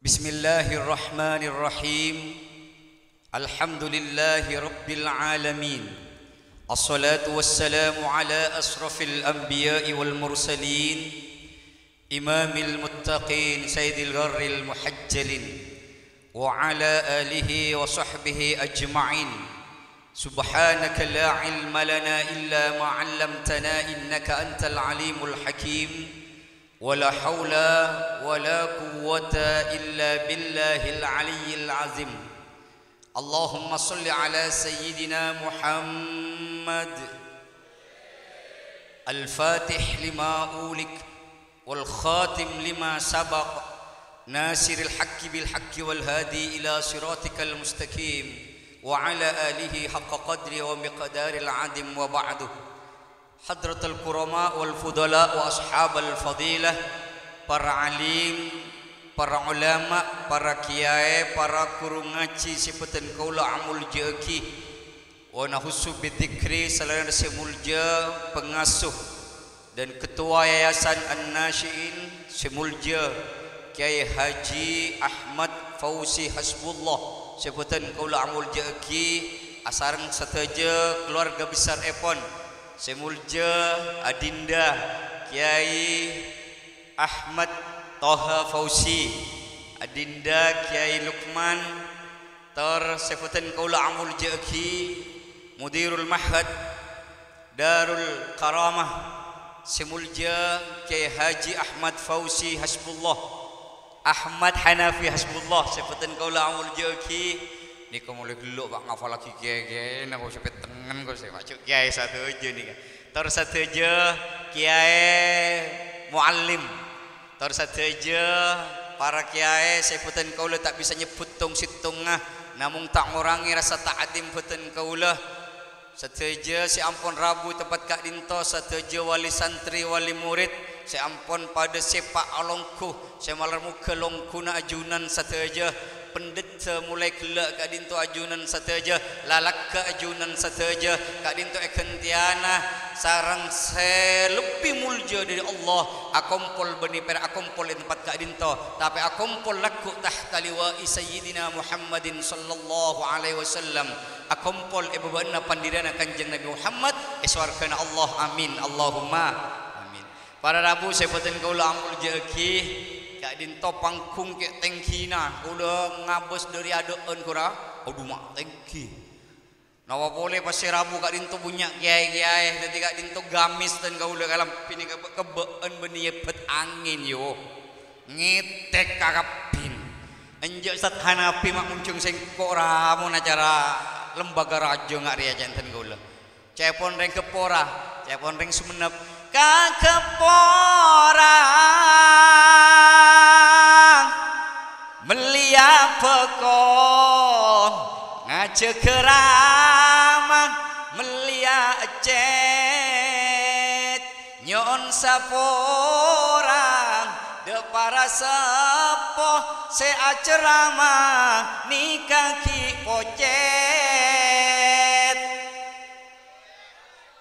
Bismillahirrahmanirrahim. Alhamdulillahi Rabbil Alamin. Assalatu wassalamu ala asrafil anbiya'i wal mursalin, imamil muttaqin, sayyidil gharril muhajjalin, wa ala alihi wa sahbihi ajma'in. Subhanaka la ilma lana illa ma'allamtana innaka antal alimul hakim. Wala hawla wala quwwata illa billahil aliyyil azim. Allahumma salli ala sayyidina Muhammad al-fatih lima ulik wal khatim lima sabaq nasiril haqqi bil haqqi wal hadi ila siratikal mustaqim wa ala alihi haqqa qadri wa miqdaril adim wa ba'duh. Hadratul kurama wal fudala wa ashabul fadilah, para alim, para ulama, para kiai, para guru ngaji sepetan kaula amul jeki wa nahussu bidzikri salana semulja pengasuh dan ketua Yayasan An-Nasyiin semulja Kiai Haji Ahmad Fauzi Hasbullah sepetan kaula amul jeki asarang sateja keluarga besar Epon semulja adinda Kiai Ahmad Toha Fauzi, adinda Kiai Lukman tar seputan kaula amul jaki mudirul mahad darul karamah semulja Kiai Haji Ahmad Fauzi Hasbullah, Ahmad Hanafi Hasbullah seputan kaula amul jaki. Ini kau mulai geluk pak ngafal lagi kiai nak kau sampai tengen kau saya macam kiai satu aja ni kan. Terus satu aja kiai muallim. Terus satu aja para kiai saya putan kau lah tak bisa nyebut tong situngah. Namun tak ngurangi rasa ta'adim putan kau lah. Satu aja si ampun rabu tempat kak dinto. Satu aja wali santri wali murid. Saya ampun pada sepak alongku. Saya malar muka longku nak ajunan satu aja. Pendeta mulai kelak kak dinto ajunan sateja lalak ke ajunan sateja kak dinto ekentiana sarang selebih mulja dari Allah akompol beni per akompol tempat kak dinto tapi akompol laku tahta liwa'i sayyidina Muhammadin sallallahu alaihi wasallam akompol ibadana pandirana kanjeng Nabi Muhammad eswarkana Allah amin Allahumma amin. Para rabu saya peten kaula amul jeki kak dinto pangkung kek tengkina udah ngabes dari adoan kura aduh mak tengki nawa boleh pasti rabu kak dinto punya kiai-kiai jadi kak dinto gamis dan kau udah kalam pini kebeen beniepet angin yo ngetek kakapin enjak sat hanapi mak muncung sengkok ramu acara lembaga raja ngak ria jantan kau udah cepon reng kepora cepon reng sumenep kakepora melia pekong ngaje keramang melia cet nyon saporang de para sepoh se aceramang nikah ki pocet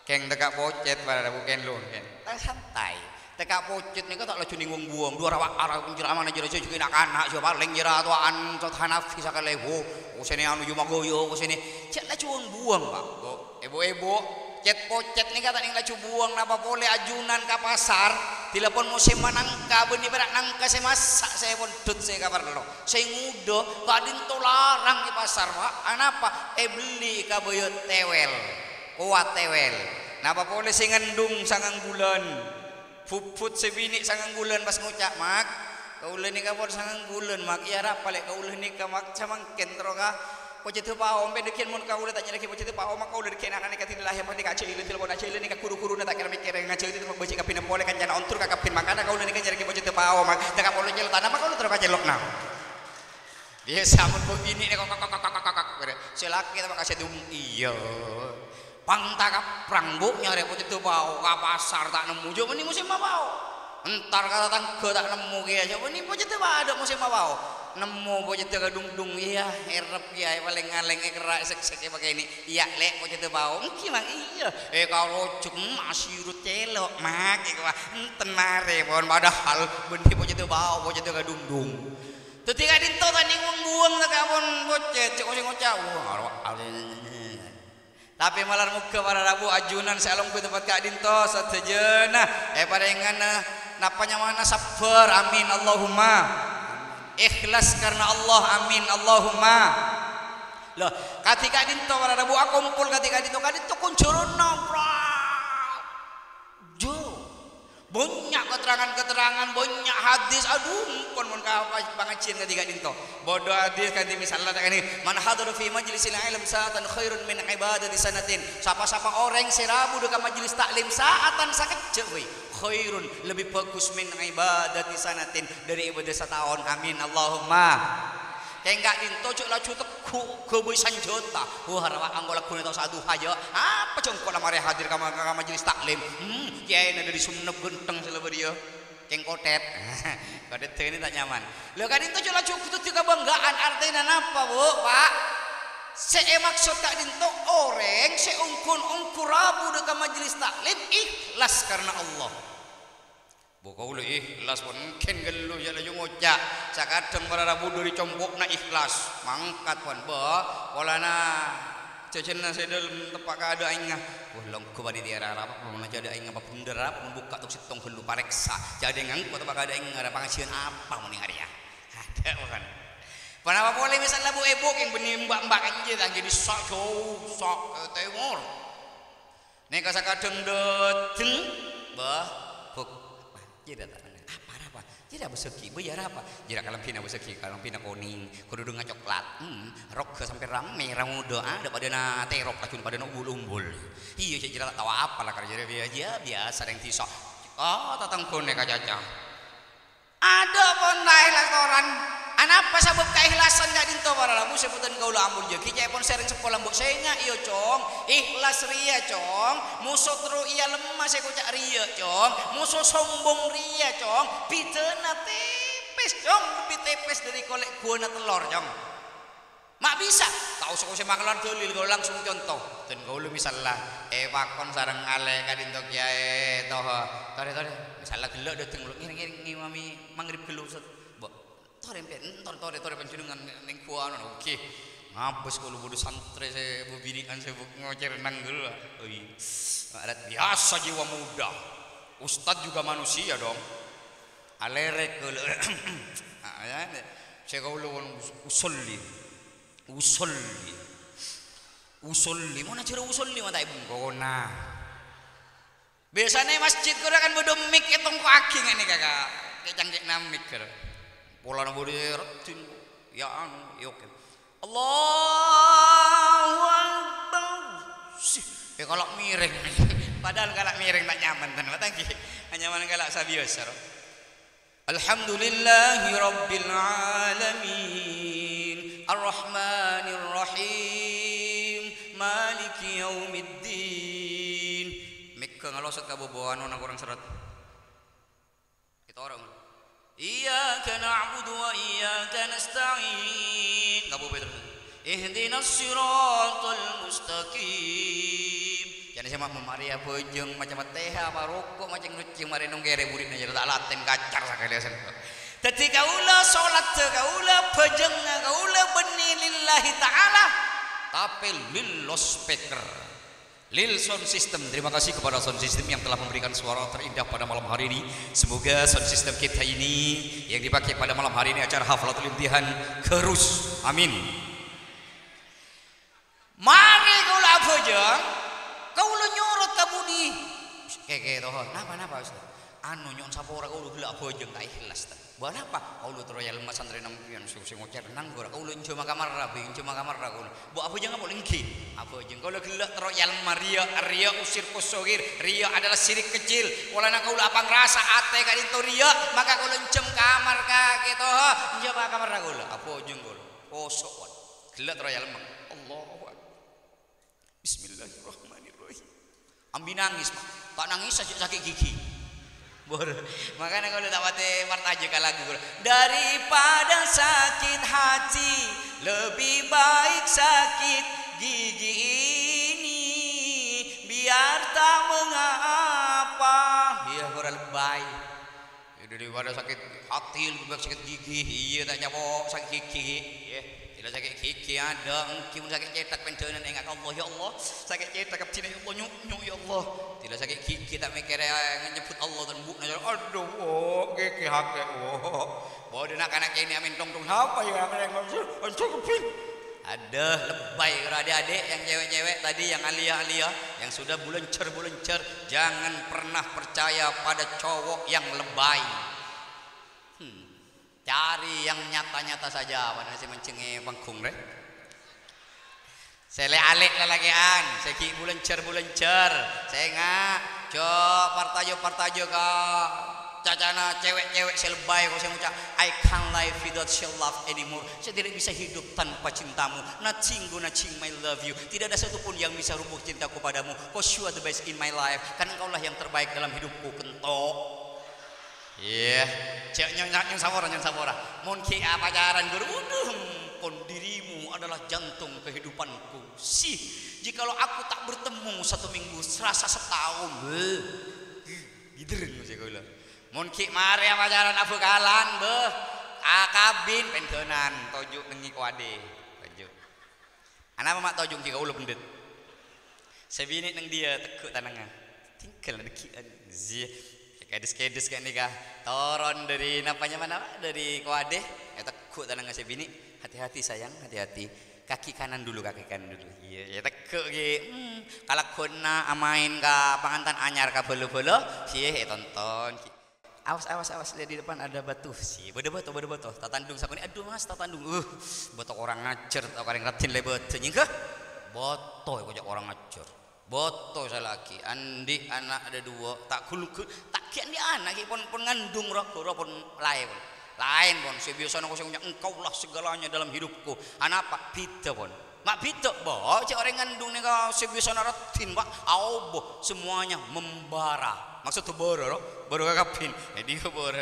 keng tekak pocet pada bukan lu kan santai. Tekak pocet ni kau tak laju ninggung buang dua rawak arah penjara mana jera jera nak anak siapa leng jera tuan terhanaf kisah kelebu. Kau sini anu cuma goyo kau sini cet laju buang pak. Ebo ebo cet pocet ni kau tak ning laju buang napa boleh ajunan ke pasar. Telepon musim manangka benda berat nangka saya masak saya pun dud saya kabar dulu. Saya ngudo kau adin tolarang di pasar pak. Anapa beli kau boyo tewel kuat tewel. Napa boleh saya ngendung sangang bulan. Puput sebini sangang bulan pas ngucap mak kaulah ni kabur sangang bulan mak iya rapalek kaulah ni kamak camang kentro kah kau jatuh pahom pedekian mun kaulah tak nyelaki kau jatuh pahom mak kaulah dikian anak ni kat tidak lah yang penting kacil itu telefon kacil ni kat kuru-kuru ni tak kira mikir yang kacil itu baca kapin boleh kan jangan ontur kapin makana kaulah ni kan nyelaki kau jatuh pahom mak tak kaulah nyelok tanah mak kaulah terbaca nyelok nang dia samun begini ni kok selaki tak kasih dum iyo. Pangtangkap perangbuknya repot itu bau ke pasar tak nemu jauh ini musim bau entar kata tangga tak nemu kaya jauh ini pojok itu ada musim bau nemu pojok itu gedung-dung iya herep iya paling-aling kerak sek-sek pakai ini iya lek pojok itu bau mungkin bang iya kalau cuma sirut celok mak tenare pon padahal benih pojok itu bau pojok itu gedung-dung Tuti kadin to tadi buang tekabon bocet cek ngoceh ngoceh. Tapi malar muka para rabu ajunan selong ke tempat kadin to satejena. Pada ingana napanya mana sabar amin Allahumma. Ikhlas karena Allah amin Allahumma. Loh ketika kadin to para rabu akumpul ketika kadin to kuncurna jo. Banyak keterangan-keterangan, banyak hadis. Aduh, pun mun kawas pangacin ketiga dinto. Bodoh hadis kan misalnya ini, man hadara fi majlisil ilm sa'atan khairun min ibadati sanatin. Siapa-siapa orang serabu dekat majlis taklim sa'atan sakecek we. Khairun lebih bagus min ibadati sanatin dari ibadah setahun. Amin Allahumma. Tengak dinto cuk laju teku geubeui sanjata. Harawa anggola guna tau satu haja. Apa jongkol mare hadir ka majelis taklim. Kiai dari Sumenep genteng selebeu dia. Cengkotet. Kodet ini tak nyaman. Lho kan dinto cuk laju kudu kebanggaan artinya napa, Bu, Pak? Se maksud tak dinto orang se ungkun-ungkur rabu dekat majelis taklim ikhlas karena Allah. Buka ulu ikhlas pun ken gelu jala jung ngocak sakadeng para rabu dari compokna ikhlas mangkat pun ba kolana cecenna sedel tepak kada aing ngah bolong ku bari di era apa pun jadi aing apa bundar pun buka tuk setong gelu pareksa jadi ngangku tepak kada aing ada pangasian apa mun ngaria ada bukan panapa boleh misalnya bu ebok yang benih mbak-mbak anjeun jadi sok jauh sok timur nek sakadeng deten bah jeda apa jeda beseki bayar apa jeda kalau pina beseki kalau pina kuning kudu dengan coklat rok sampai rame ramu doa daripada na terok kacun pada umbul umbul iya jeda tak tahu apa lah kerja dia biasa yang tisok oh tatang kuning kacaca ada pun lain lakoran anapa sabab keikhlasan gak dinto para labu sebutan kaulah ambul jeki cai pun sering sekolah mbok seinga iyo cong ikhlas ria cong musuh teru iya lemah saya kucak ria cong musuh sombong ria cong pitena tipis cong lebih tipis dari kolek guna telur cong mak bisa tau suku saya makan dolil kau langsung contoh dan kau lu misalnya wakon sarang ale gak dinto kiai toh tore misalnya gelok dateng lu ngiring mami mangrib gelok tore penjenengan ning kuwan oke ngapus kalau bodoh santri saya bubinikan saya ngocer nanggul adat biasa jiwa muda ustad juga manusia dong alerek kalau saya kaulawan usolli mana cara usolli mata ibu kona biasanya masjid kau kan bodoh mik etong kuaking ini kakak kecangkek namik kau pola nabudir tin ya anu yok Allahu Akbar ya kalau miring padahal kalau miring tak nyaman ten watangi nyaman kalau sabios alhamdulillahirabbil alamin arrahmanir rahim maliki yaumiddin mekka ngalosot kaboboan orang kurang seret kita orang Iyyaka na'budu wa iyyaka nasta'in. Kamu betul. Ihdinas siratal mustaqim. Jadi saya mau Maria bojeng macam teh apa rokok macam nucing mari nang kere muridna jadi tak laten kacar sakalian. Dadi kaula salat kaula bojeng kaula beni lillahi taala tapi lil speaker. Lil Sound System, terima kasih kepada Sound System yang telah memberikan suara terindah pada malam hari ini. Semoga Sound System kita ini yang dipakai pada malam hari ini acara Haflah Imtihan kerus. Amin. Mari kau lah bojong, kau lo nyorot kamu di. Keke toh, napa ustaz? Anu nyon sapora kau lo gelak bojong tak ikhlas. Buat apa? Kau lo teroyal lemas santri nangkian susu ngocer nanggora. Kau lo cuma kamar rabi, cuma kamar ragun. Buat apa jangan boleh lengkin. Apa jeng kalau gelak teroyal maria ria usir kusogir ria adalah sirik kecil kalau nak kau lapang rasa ate kadin to ria maka kau lencem kamar kak gitu njaba kamar kau apa jeng kau kosok gelak teroyal mak Allahu Akbar Bismillahirrahmanirrahim ambi nangis mak tak nangis sakit gigi bor makanya kau tak pate partaje lagu daripada sakit hati lebih baik sakit gigi ini biar tak mengapa ya kurang lebay daripada sakit hati lebih baik sakit gigi, iya tak nyamuk sakit gigi, ya tidak sakit gigi ada, engki pun sakit cetak pendenan ingat Allah ya Allah, sakit cetak kecil ya Allah nyuk ya Allah, tidak sakit gigi tak mikir nyebut Allah dan bu, aduh oh gigi hake oh, bawa dia anak-anak ini amin tong apa ya yang maksud, anjing ada lebay kalau adik-adik yang cewek-cewek tadi yang alia-alia yang sudah bulencer-bulencer jangan pernah percaya pada cowok yang lebay. Cari yang nyata-nyata saja pada si mencenge bangkung deh. Saya alek lelakian, saya ki bulencer-bulencer, saya ngak jo partajo kak. Cacana cewek-cewek saya lebay kalau saya ngucap I can't live without your love anymore. Saya tidak bisa hidup tanpa cintamu. Nothing gonna change my love you. Tidak ada satupun yang bisa rubuh cintaku padamu. Cause you are the best in my life. Karena engkaulah yang terbaik dalam hidupku. Kentok. Iya. Cewek-cewek saborah. Mungkin apa pacaran guru. Pun dirimu adalah jantung kehidupanku. Sih, jikalau aku tak bertemu satu minggu, serasa setahun. Giderin saya bilang. Mungkin mari pacaran abu kalan beh akabin pendenan tojuk nengi kuade tojuk anak mak tojuk jika ulu pendet sebini neng dia tekuk tanangnya tinggal dekian zih kedes kayak nikah toron dari napanya mana dari kuade ya tekuk tanangnya sebini hati-hati sayang hati-hati kaki kanan dulu iya ya tekuk gitu kalau kuna amain ke pangantan anyar ke bolu sih tonton awas lihat di depan ada batu sih bodoh batu tatandung sakuni aduh mas tatandung botok orang ngacer atau kareng ratin le batu nyingkeh botoh kojak orang ngacer botoh saya laki andi anak ada dua tak kuluk tak kian dia anak pun ngandung roh pun lain pun sebiasana kosong punya engkau lah segalanya dalam hidupku anak pak pita pun mak pita boh cek orang ngandung nih kau sebiasana ratin pak auboh semuanya membara maksud tu boro, boro kapin. Jadi boro.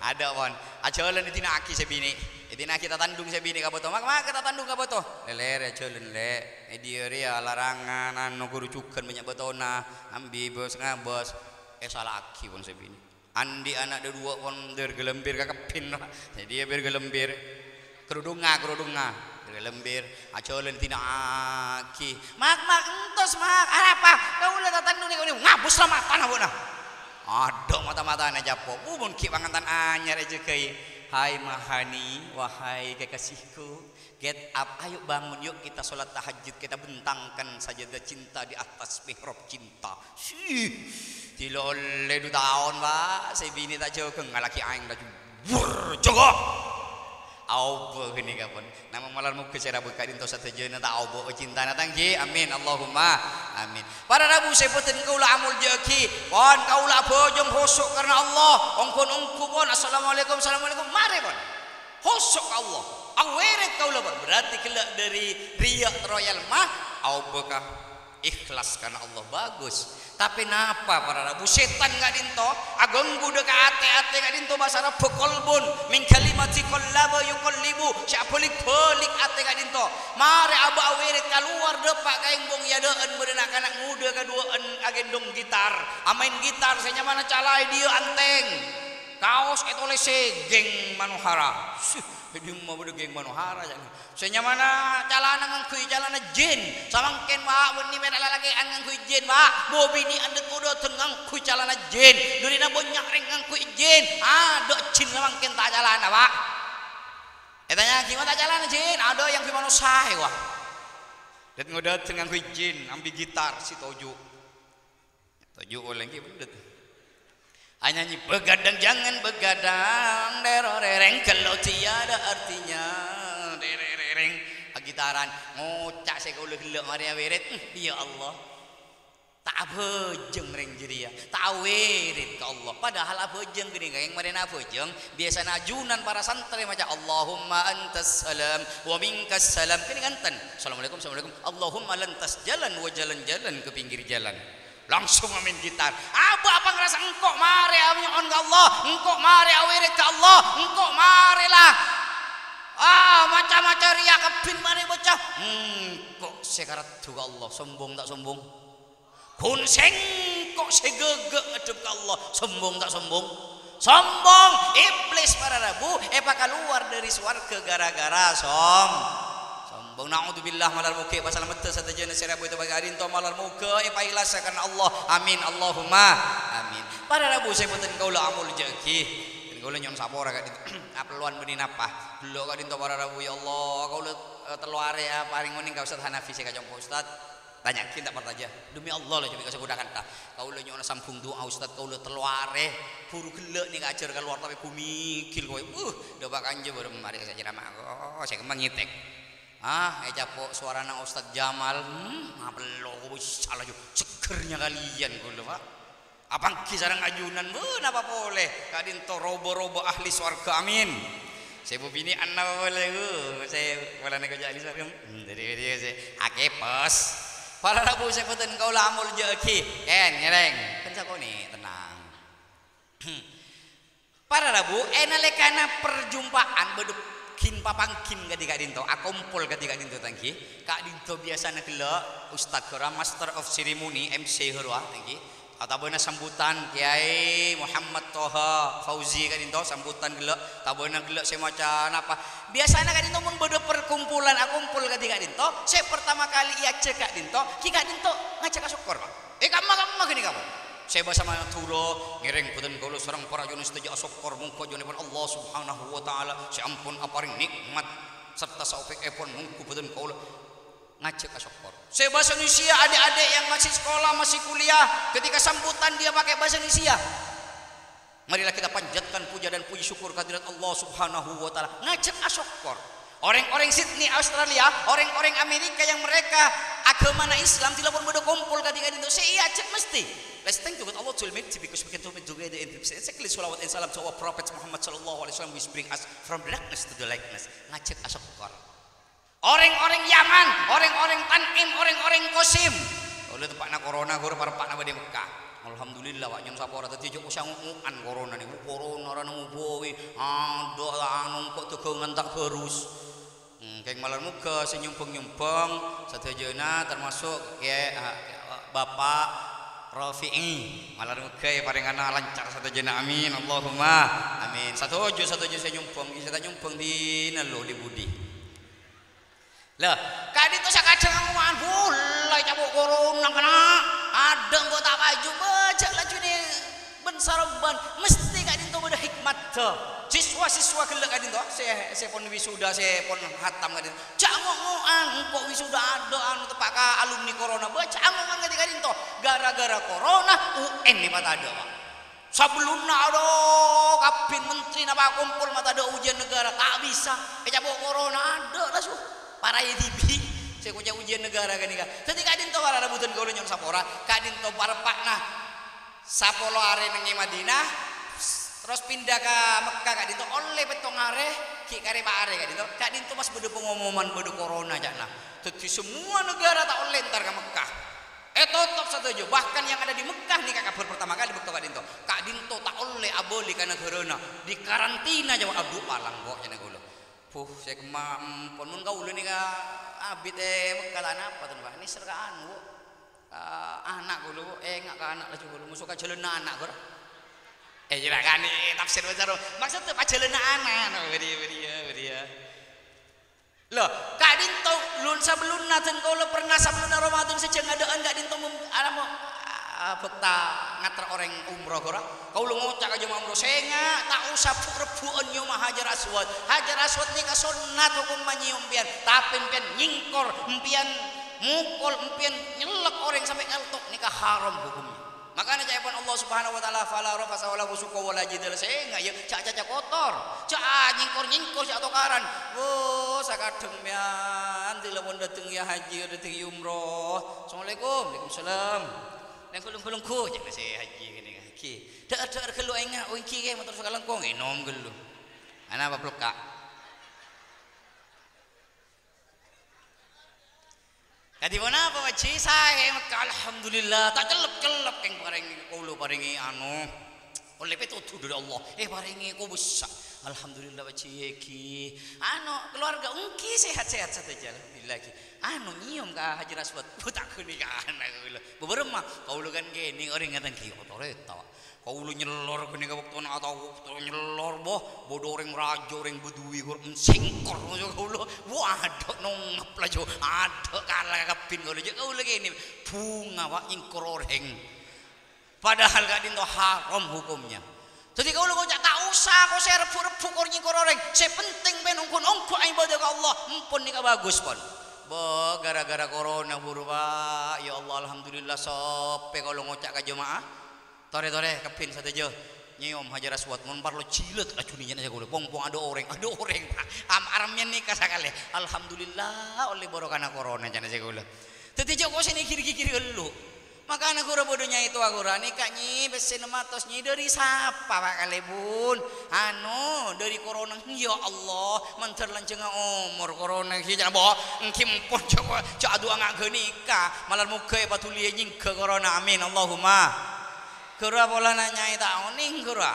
Ada pon. Ajalan itu nak aki sebini. Itu nak kita tandung sebini kabotoh. Mak kita tandung kabotoh. Leler ajalan le. Dia ria larangan anu kurucukan banyak betona. Ambi bos ngabos. Salah aki pon sebini. Andi anak ada dua pon bergelembir kapin. Jadi dia bergelembir. Kerudunga. Lembir, ajaran tidak aki. Mak entos mak, apa? Kau lihat tandung ni kau ni ngabus lama tanah bukan? Aduh mata na japo. Mungkin pangantan anyar aja kei. Hai mahani, wahai kekasihku, get up, ayo bangun yuk kita solat tahajud, kita bentangkan sajadah cinta di atas mihrab cinta. Dilol ledu tahun lah, sebini tak jauh kengalaki aing dah jugok. Aubah ini kapan? Nama malar muka saya rabu kadin tosat saja nata aubah cinta natangki. Amin. Allahumma. Amin. Para rabu saya putin kau lah amul jeki. Pon kau lah bojong husuk karena Allah. Ongkon pon. Assalamualaikum. Mari pon. Husuk Allah. Aweret kau lah pon. Berarti kelak dari riak royal mah. Aubahkah ikhlas karena Allah bagus. Tapi napa para rabu setan enggak dinto ageng gude ka ate enggak dinto basara bekolbun min kalimati qallaba yuqallibu sya polik ate enggak dinto mare aba aweret keluar depak kaing bong yadeun beudeuna kana ngude kaduaeun agendong gitar amain gitar saya mana calai dia anteng kaos eta leseg geng manuhara hidung mah beudeung geng manuhara saya mana calana ngangkui calana jin salangken wa weni mena lalaki ngangkui jin wa bobi ni ande kudo ngangkui calana jin durina bonyak reng ngangkui jin ado jin salangken tak calana wa etanya gimana tak calana jin ado yang di manusia wah det ngodat ngangkui jin ambil gitar si toju oleh ki bedet hanya nyanyi begadang jangan begadang derorereng kalau tiada artinya gitaran ngocak saya kau lelak Maria weret ya Allah tak abejeng ring jadi ya tak weret ke Allah padahal abejeng gini yang Maria abejeng biasa najunan para santri macam Allahumma antas salam wa minkas salam kini ganten assalamualaikum Allahumma lantas jalan wa jalan ke pinggir jalan langsung amin gitar apa ngerasa engkau Maria amin ke Allah engkau Maria weret ke Allah engkau Maria lah macam-macam ria kepin mari bocah kok sekarat juga Allah sombong tak sombong kunseng kok segegek adep ke Allah sombong tak sombong sombong, iblis para rabu keluar dari swarga gara-gara sombong. Na'udzubillah malal muka pasal mata satu jenis serabu itu bagarin to malal muka ikhlas karena Allah. Amin Allahumma amin. Para rabu saya puten kaula amul jaqih. Kaula nyon sapora ka apeluan benin apa? Belok ka dinto para rabu ya Allah. Kaula telu area paring muning ka Ustaz Hanafi saya kajong Ustaz. Tanyakin tak pertanya. Demi Allah lah jadi kasebudakan ta. Kaula nyon sambung doa Ustaz kaula telu are buru gelek ning ajar ka luar tapi bumi gil kowe. Do bak anje baru mari saya ceramah. Oh, saya kembang ngitek. Ah, capok suara nang Ustaz Jamal. Apelo wis salah yo. Segernya kalian kaula, Pak. Apang kisaran ajunan apa boleh kadin to robo-robo ahli swarga amin. Saya bini anak boleh saya wala nek ahli swarga. Jadi dia saya akepes. Para rabu saya peten kau lamul jeki. Ken ngereng. Kenca kau ni tenang. Para rabu enalekana perjumpaan bedukin papangkin ketika dinto akumpul ketika dinto tangki. Kak dinto biasana kelak Ustaz Kora Master of Ceremony MC Herwa tangki. Tabona sambutan Kiai Muhammad Toha Fauzi kan itu sambutan gelak tabona gelak semacam apa biasanya kan itu mun bodo perkumpulan akumpul ketika dinto saya pertama kali ia cekak dinto ki kak dinto ngajak syukur Pak kamu gini kamu saya bahasa manaturo ngereng puten kula sareng para junus teja syukur mungko jenipun Allah Subhanahu wa taala saya ampun aparing nikmat serta saufik epon mungko puten kula ngajak syukur. Saya bahasa Indonesia adik-adik yang masih sekolah masih kuliah ketika sambutan dia pakai bahasa Indonesia. Marilah kita panjatkan puja dan puji syukur kehadirat Allah Subhanahu wa taala. Ngajak syukur. Orang-orang Sydney Australia, orang-orang Amerika yang mereka agama Islam tidak pun bodoh kumpul ketika di Indonesia iya cek mesti. Let's thank you God Allah will make it because we can do it together in this. Exactly salawat and salam to our prophet Muhammad sallallahu alaihi wasallam which bring us from darkness to the lightness. Ngajak syukur. Orang-orang Yaman, orang-orang Tanim, orang-orang Qasim. Oleh tempatnya corona, guru para pakna badai Mekah. Alhamdulillah, Pak Nyom Sapora tadi jok usah nguan corona ni. Corona orang ngubowi, doa anung kok tegangan tak harus. Kayak malam muka senyumpeng-nyumpeng satu jena termasuk kayak Bapak Rafi'i. Malam muka ya paling anak lancar satu jena amin. Allahumma amin. Satu jus senyumpeng, kita nyumpeng di nelo di budi. Lah, kadin tu saya kadang nguan mulai cabut corona kena. Ada engkau tak baju bejak laju ni bensaroban. Mesti kadin tu ada hikmat tu. Siswa-siswa kelak kadin tu. Saya pun wisuda, saya pun hatam kadin. Canggung nguan, engkau wisuda ada anu tepak ka alumni corona. Bejak nguan ketika kadin tu. Gara-gara corona UN ni mata ada. Sebelumnya ada kabin menteri napa kumpul mata ada ujian negara tak bisa. Cabut corona ada lah suh. Para IDB saya punya ujian negara kan nika. Tadi kadin to para rebutan gaul nyon sapora, kadin to para pakna 10 hari nang Madinah, terus pindah ke Mekah kadin to oleh betong areh, ki kare pak areh kadin to mas bedo pengumuman bedo corona jakna. Tadi semua negara tak oleh ntar ke Mekah. Tetap satu aja bahkan yang ada di Mekah nika kabar pertama kali betul kadin to tak oleh aboli karena corona, di karantina jawab abdu palang kok jana gaul. Saya kemampuan mun kau ulu nika abit mekalan apa tuh bah ini serkaan bu anak ulu ngak ke anak lagi ulu musuh kajalan anak gur jangan ni tafsir besar maksud tu kajalan anak beria lo kak dinto lun sebelum naten kau lo pernah sebelum Ramadan sejeng ada enggak dinto alamu bekta ngater orang umroh ora kau lu ngocak aja mau umroh senga tak usah rebuan nyuma hajar aswad ni ka sunat hukum manyium pian tapi pian nyingkor pian mukul pian nyelek orang sampai ngeltok ni ka haram hukumnya makanya jawaban Allah Subhanahu wa taala fala rafa wala busuka wala jidal senga ya caca kotor caca nyingkor atau tokaran wo sakadeng pian dilebon dateng ya haji dateng umroh assalamualaikum waalaikumsalam nang kulung-kulungku jangan saya haji kene haji dak gelu engak wingki ge motor sakalang kong enom gelu ana apa plekak tadi bona apa waji sae Mekah alhamdulillah tak celep-celep keng paringi kulo paringi anu oleh petutu dari Allah paringi ku besar alhamdulillah waji ki anu keluarga ungki sehat-sehat saja alhamdulillah ki anu nyium ka hajar aswad butak kene ka anak kula beberemah kaulukan kene orang ngaten ki kotor eta Kau lu nyelor kene waktu ana tau nyelor boh bodoh ring rajo ring bedui gur singkor kau lu waduh nongap lah jo aduh kalah kepin kau lu gini bunga wak nyingkor oreng padahal gak dinto haram hukumnya. Jadi kau lu kau tak usah kau saya rebu-rebu kau nyingkor oreng sepenting ben ungku ibadah ke Allah empun nikah bagus pon. Bo gara-gara corona purba ya Allah alhamdulillah sope kau lu ngocak ke jemaah tore-tore kepin satu aja nyom hajar aswat monpar lo cilet acuninya aja gue pong-pong ada orang pak aramnya nih kasakale alhamdulillah oleh borokana corona aja gue lo tadi aja kok sini kiri-kiri dulu maka anak gue bodohnya itu aku rani kaknya besenematosnya dari siapa pak kalebun anu dari corona ya Allah mencerlancenga umur corona jangan boh ngkimpon cok aduh angak genika malah muka ya patulia nyingke corona amin Allahumma kura pola nanya itu oning kura,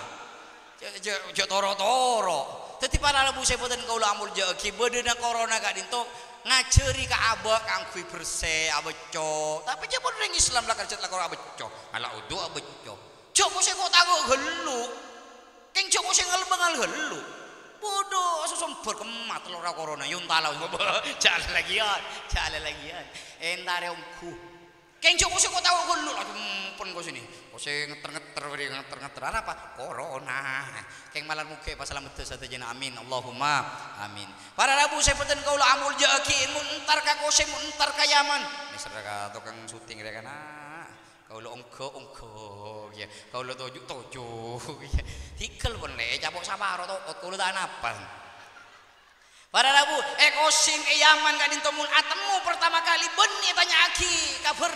jauh toro-toro. Tetapi para lebu saya buatan kau amul jauh. Bedena corona kak dinto ngaceri kak abak angkui bersih abeco. Tapi jauh orang Islam lah kerja lah kau abeco. Malah udah abeco. Jauh saya kau tahu gelu, keng jauh saya ngelbengal gelu. Bodoh susumber kemat lora corona. Yuntalau jalan lagian. Entare omku. Keng jauh saya kau tahu gelu. Pun kau sini. Kose ngeter-ngeter apa? Corona. Keng malar muke pas selamat satu jenah amin Allahumma amin. Para rabu saya peten kau lah amul jaki muntar ka kose muntar ka Yaman. Misalnya tukang syuting dia kan kau lo ongko ya kau lo toju ya tikel pun le cabok sabar otot kau lo tak napas. Para rabu ekosing Yaman kadin tomul atemu pertama kali benih tanya aki kabar.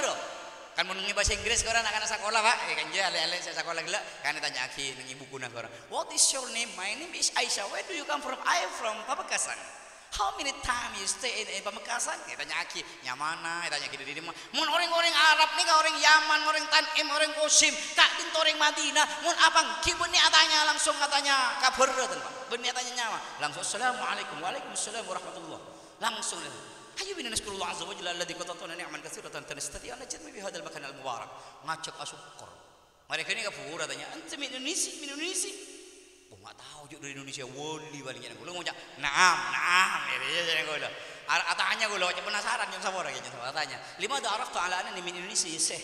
Kan mau nunggu bahasa Inggris korang anak-anak sekolah pak kan dia ale-ale saya sekolah gila kan ditanya aki nunggu buku nak korang what is your name my name is Aisyah where do you come from I am from Pamekasan how many time you stay in Pamekasan ditanya aki nyamana ditanya aki dari mana mun orang-orang Arab nih kau orang Yaman orang Tanim orang Kosim kak dinto orang Madinah mun abang kibunnya atanya langsung katanya kabar tuan pak bunyi atanya nyawa langsung assalamualaikum waalaikumsalam warahmatullah langsung ayo bina nasrullah azza wa jalla alladzi qatatana ni'man katsiratan tanastati ala jannati bi hadzal makan al mubarak ngacak asyukur mereka ini kapura tanya ente min Indonesia oh enggak tahu juga dari Indonesia wali baliknya lu ngocak naam ya dia ngono atanya gua penasaran yang sama orang yang sama tanya lima ada araf taala ana min Indonesia seh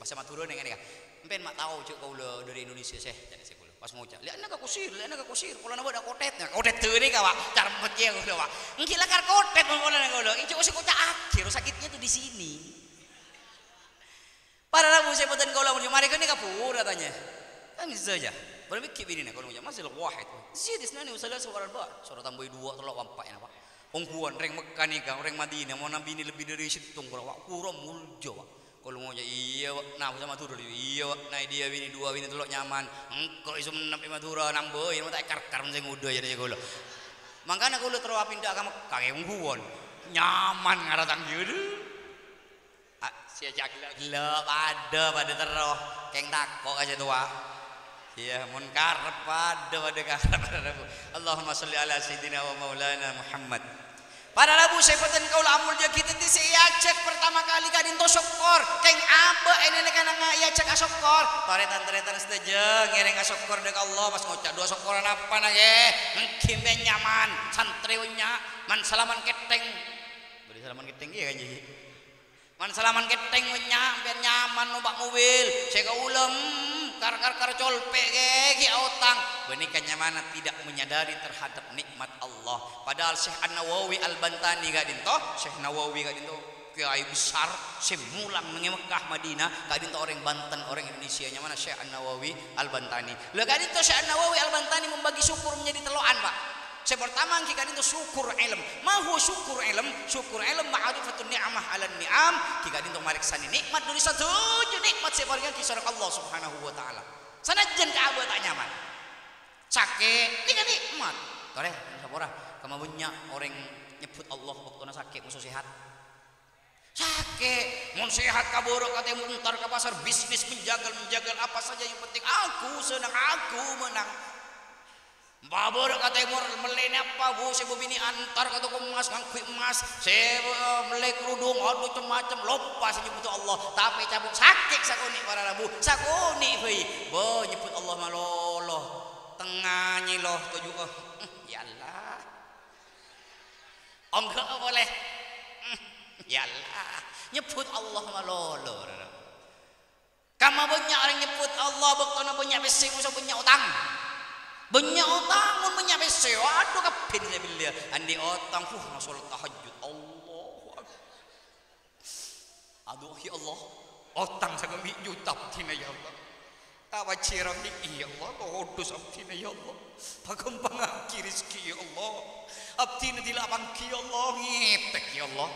pas sama turun ngene kan empen mak tahu juga kau dari Indonesia seh jadi saya pas ngocak lihat nak kusir kalau nambah ada kodet tuh nih kawak cara peti aku doa ngkila kar kodet mula nih kalau ini kusir kocak akhir sakitnya tuh di sini para rabu saya buatin kau lamun kemarin kan ini kapur katanya kan saja bermikir ini nih kalau ngocak masih lewahit zidis nani usalah seorang bar seorang tambah dua terlalu ampak enak pak ongkuan reng mekanika reng Madinah mau nabi ini lebih dari situ tunggurawak kurang muljo kalau ngocak iya nah sama tuh dulu iya nah dia bini dua bini telok nyaman kalau isu menempi Madura nambah yang tak karkar menceng udah jadi kalau makanya kalau terlalu pindah kamu kakek mungguan nyaman ngaratang gitu si ajak gila pada terlalu keng takok aja tua iya munkar pada karena Allahumma sholli ala sayyidina wa maulana Muhammad. Para rabu saya peten kau amul kita di cek pertama kali kadin to syukur keng abe enene kana cek asyukur toretan sedeje ngereng asyukur dek Allah pas ngocak dua syukuran apa nage ngkim nyaman santriunya man salaman keteng iya kan jadi man salaman keteng nya ben nyaman numpak mobil saya ulem kar colpe ge otang benika nyamana tidak menyadari terhadap nikmat Allah padahal Syekh An-Nawawi Al-Bantani gadin toh Syekh Nawawi gadin toh kiai besar semulang nang Mekah Madinah gadin toh orang Banten orang Indonesia nyamana Syekh An-Nawawi Al-Bantani lha gadin toh Syekh An-Nawawi Al-Bantani membagi syukur menjadi teloan pak saya pertama kita gadin toh syukur ilm mahu syukur ilm ma'rifatun ni'mah 'alan ni'am kita gadin toh mariksani nikmat dari satu nikmat sebarkan kisah Allah Subhanahu wa taala sanajan ka abah tak nyaman sakit ini nikmat toreh saborah kemauannya orang nyebut Allah waktu sakit musuh sakit mun sehat kaborok katanya muntar ke pasar bisnis menjagal apa saja yang penting aku senang aku menang Babur kata mur melenap pabu sebu bini antar kata emas ngangkui emas sebu melek kerudung aduh macam-macam lupa nyebut Allah tapi cabut sakit sakuni para rabu sakuni hei bo nyebut Allah maloloh tengah nyiloh tujuh ya Allah om gak boleh ya Allah nyebut Allah maloloh kamu banyak orang nyebut Allah bektona banyak besi musuh banyak utang banyak utang banyak besi aduh kepin billah andi utang masalah tahajud Allahu akbar aduh ya Allah utang sagami juta tina ya Allah tawacira ni ya Allah kodus abtina ya Allah pagampang aki rezeki ya Allah abtina dilapang ki Allah ngitek ya Allah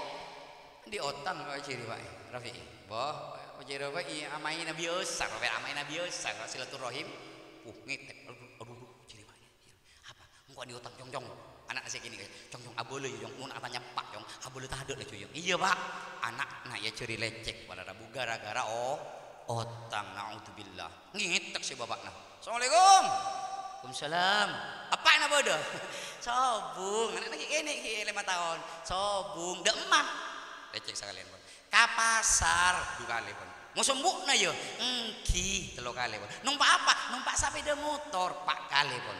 di utang ciri baik Rafi bah ciri baik amain biasa amain biasa silaturahim ngitek kok di otak jong-jong anak saya gini guys jong-jong abole jong mun apa nyepak jong abole tahadut lah cuy iya pak anak nak ya curi lecek pada rabu gara-gara oh otang naudzubillah ngitek si bapak nah assalamualaikum waalaikumsalam apa nak bodoh sobung anak lagi gini 5 tahun sobung dak emah lecek sekalian pun ka pasar 2 kali pun mau sembuh na ya engki 3 kali pun numpak apa numpak sapi de motor 4 kali pun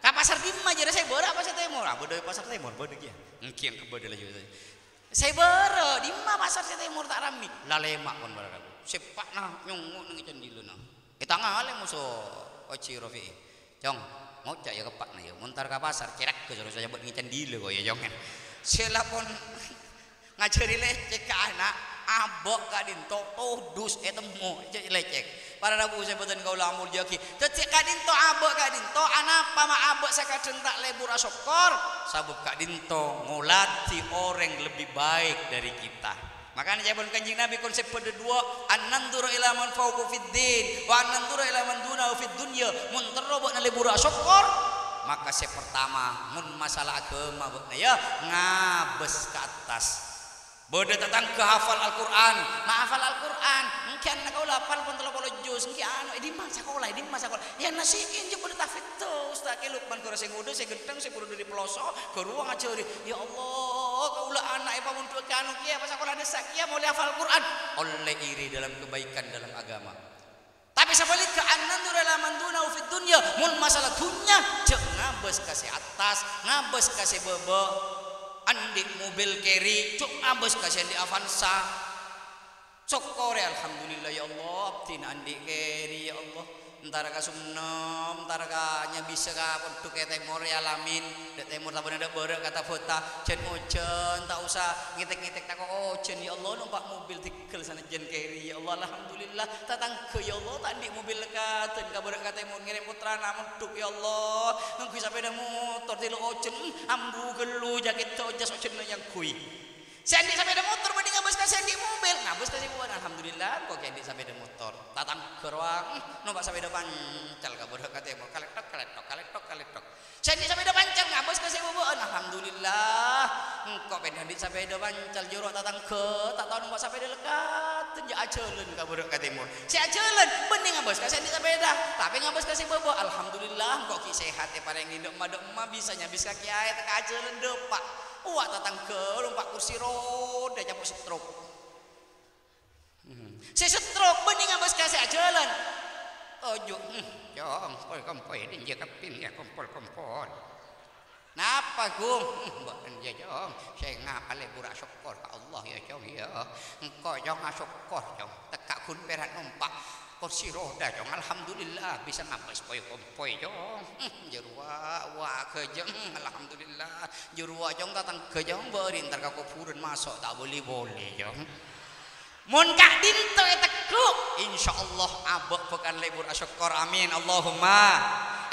ka pasar dimah jadi saya boro apa saya temur abu dari pasar temur bodoh dia mungkin kebode lagi saya boro dimah pasar saya temur tak rami lalemak pun barang aku sepak nah nyungu nengi cendilu nah kita ngalih musuh oci rofi jong mau cak ya kepak nih muntar ka pasar cerak ke jurus saya buat nengi cendilu kok ya jongen silapun ngajari lecek ke anak abok kadin toto dus etemu jadi lecek para rabu saya beten kaulah amul jaki tetik kadinto abok kadinto anapa ma abok saya tak lebur asokor sabuk kadinto ngulati orang lebih baik dari kita makanya jawaban kanjeng Nabi konsep pada 2 an-nanduru ila man fawqu fiddin wa an-nanduru ila man dunahu fid dunya mun terobok na lebur asokor maka saya pertama mun masalah agama bokna ya ngabes ke atas bodoh datang ke hafal Al-Quran mahafal Al-Quran mungkin anak kau lapal pun telah kalau jus mungkin anak di masa sekolah yang nasihin juga udah tafid tuh ustaz ke Lukman kau rasa nguduh saya gendeng saya kudu di pelosok ke ruang aja ya Allah kau lah anak apa pun dua kanuk ya pas sekolah desa kia mau hafal Al-Quran oleh iri dalam kebaikan dalam agama tapi sebalik ke anandu relaman dunau fit dunia mul masalah dunia cek ngabes kasih atas ngabes kasih bebek andik mobil keri cuk abes kasihan di Avanza cokore alhamdulillah ya Allah abdin andik keri ya Allah entara ka sumnom entara ka nya bisa ka peduk temor ya alamin de temor laban ada bere kata fota jen ojen tak usah ngitek-ngitek tak ojen ya Allah numpak mobil tikel sana jen keri ya Allah alhamdulillah tatangke ya Allah tak andik mobil katen ka bere kata temor ngirim putra namun duk ya Allah nunggu sampai ada motor tilu ojen ambu gelu jaket ojas ojen yang kui sendi sampai ada motor mending ngabes ka sendi mobil ngabes ka sing alhamdulillah kok kendi sampai ada motor tatang geruang numpak sampai ada pancal ka bodoh kate mo kalektok kalektok kalektok kalektok sendi sampai ada pancal ngabes ka sing boboan alhamdulillah engko pendandi sampai ada pancal jorok tatang ke tak tahu numpak sampai ada lekat ja ajelen ka bodoh kate mo si ajelen mending ngabes ka sendi sampai ada tapi ngabes ka sing boboan alhamdulillah engko ki sehat e pareng indok madok mah bisa nyabis ka kiai tak ajelen depak uak tatang ke lompat kursi roda capok setruk saya setruk bening abis kasih jalan ojo jom kompol dia kepil ya kompol napa gum bukan dia jom saya ngapa lebur asyukur ke Allah ya jom ya engkau jom asyukur jom tekak kun perak lompat kursi roda jong alhamdulillah bisa ngabes poy-poy jong jerua wa kejeng alhamdulillah jerua jong tatang kejeng berintar ka kuburan masuk tak boleh jong mun kak dinto tekuk insyaallah abak pekan libur asyukur amin Allahumma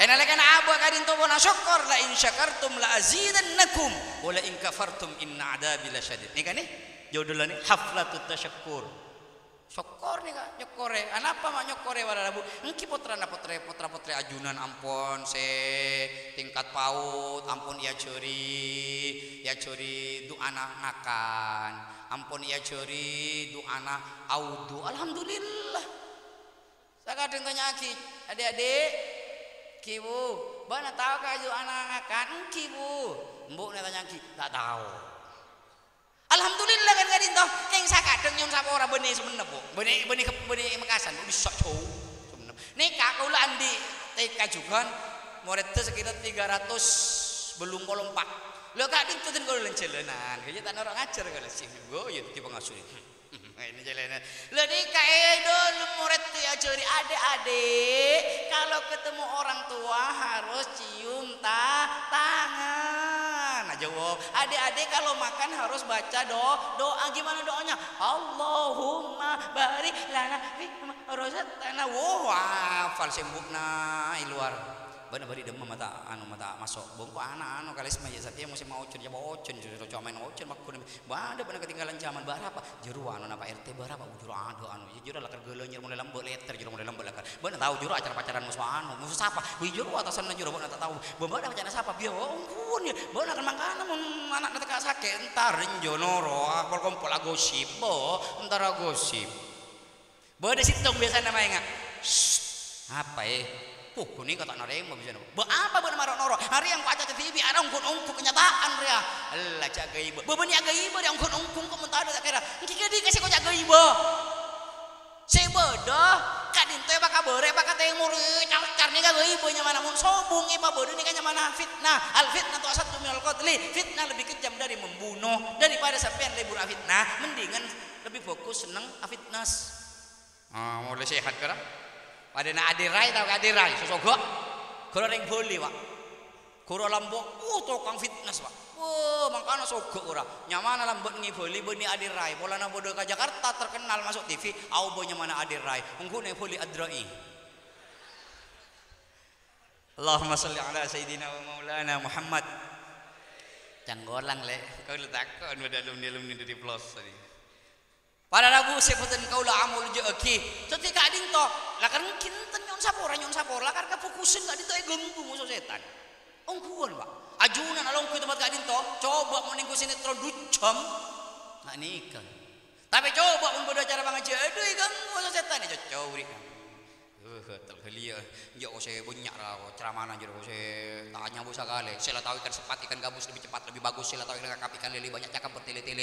enalekan abak ka dinto pun asyukur la in syakartum la azidannakum wa la in kafartum inna adabi lasyadid ni kan ni judulnya ni haflatut tasyakkur syukur nih kak nyokore anapa mak nyokore pada rabu engki potra ajunan ampun se tingkat paut ampun ia curi du anak makan ampun ia curi du anak audu alhamdulillah saya kadang tanya ki adik-adik kibu Bana tahu kayu anak akan kibu. Mbok nanya ki, tak tahu. Alhamdulillah kan gadin toh, yang sakadeng nyom sapa ora benih semenep, benih Mekasan bisa jauh semenep. Nikah kula andi TK juga murid sekitar 300 belum kolompak. Lho gak ditutin kula jalanan, kayaknya tak orang ngajar kala sing go ya di pengasuh. Ini jalanan. Lho nikah dulu murid diajari adik-adik kalau ketemu orang tua harus cium tangan. Nah, jawab adik-adik kalau makan harus baca doa. Gimana doanya? Allahumma barik lana fi rozaqtana wa hafal sembukna iluar benar bari demam mata masuk bongko anak anu kali semeja satya musim mau ocon jaba ocon jero comen ocon makun bada benar ketinggalan zaman berapa jero anu napa RT berapa jero ado anu jero lakar geuleuh mulai lembek letter jero mulai lembek lakar benar tahu jero acara pacaran musuh anu musuh sapa jero atasan jero benar tak tahu benar pacaran sapa biar ya, bener mangkana mun anak teka sakit entar njonoro akol kompol agosip bo entar agosip beda situng biasa namanya apa kuni kata narema bisa bo apa bener marok noro hari yang kaca TV ada ungkun kenyataan ria Allah jaga ibu bebani jaga ibu dia ungkun kok mentah ada kira iki dikasih kok jaga ibu si bodoh kadin teh bakal bere bakal temur car nih kalau ibu nyamana mun sobung ibu bodoh nih kan nyamana fitnah al fitnah tuh asal minal qatli fitnah lebih kejam dari membunuh daripada sampean libur fitnah mendingan lebih fokus seneng fitness mau le sehat kira padahal adirai tau adirai sosogok kalau yang boleh pak kalau lambok tukang fitness pak makanya sogok ora nyamana lambot ngiboli bani adirai pola na bodoh ke Jakarta terkenal masuk TV au bo nyamana adirai engko ne boli adrai Allahumma sholli ala sayidina wa maulana Muhammad canggolang le kau letakkan pada alumni-alumni dari plus tadi pada ragu sebutan kaula amul jeki ketika dinto lah kan kinten nyon sapora kan kefokusin gak dinto gembung musuh setan ongkuan pak ajunan along ke tempat Kak Dinto coba meningku sinetron ducam nggak nikah tapi coba membuat acara pengajian aduh kamu setan ya cowok terlihat ya saya banyak lah ceramah aja saya tanya bu sekali saya tahu ikan sepat ikan gabus lebih cepat lebih bagus saya tahu ikan kakap ikan lele banyak cakap bertele-tele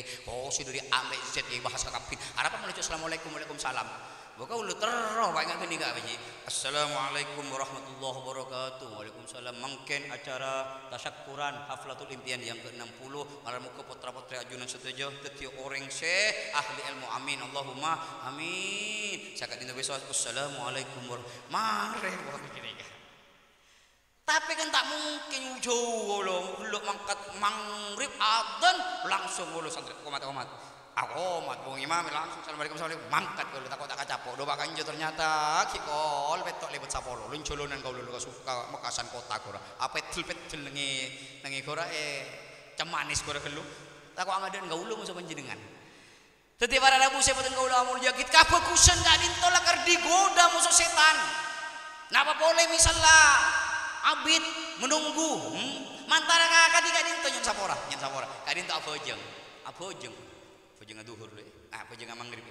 sih dari ambil zet ya bahas kakapin harapan menuju assalamualaikum waalaikumsalam bukan ulu teror banyak gini gak biji assalamualaikum warahmatullahi wabarakatuh waalaikumsalam mungkin acara tasyakuran haflatul imtihan yang ke-60 malam muka putra-putra ajunan setuju tetiok orang syekh ahli ilmu amin Allahumma amin sakat dinda besok assalamualaikum warahmatullahi wabarakatuh tapi kan tak mungkin jauh lho mangkat mangrib adzan langsung lho santri komat-komat aku matung imam langsung assalamualaikum mangkat kalau takut tak kacapo doa kanjo ternyata kikol petok lebet sapolo lunculunan kau lulu suka Mekasan kota kura apa petul nengi kura cemanis kura kelu takut angadan kau lulu musuh penjenengan tetapi para rabu sebutan kau lulu amul jakit kafe kusen gak ditolak digoda musuh setan napa boleh misalnya abid menunggu mantara kakak tiga dinto nyon sapora kak dinto apa jeng jangan duhur deh, jangan maghrib,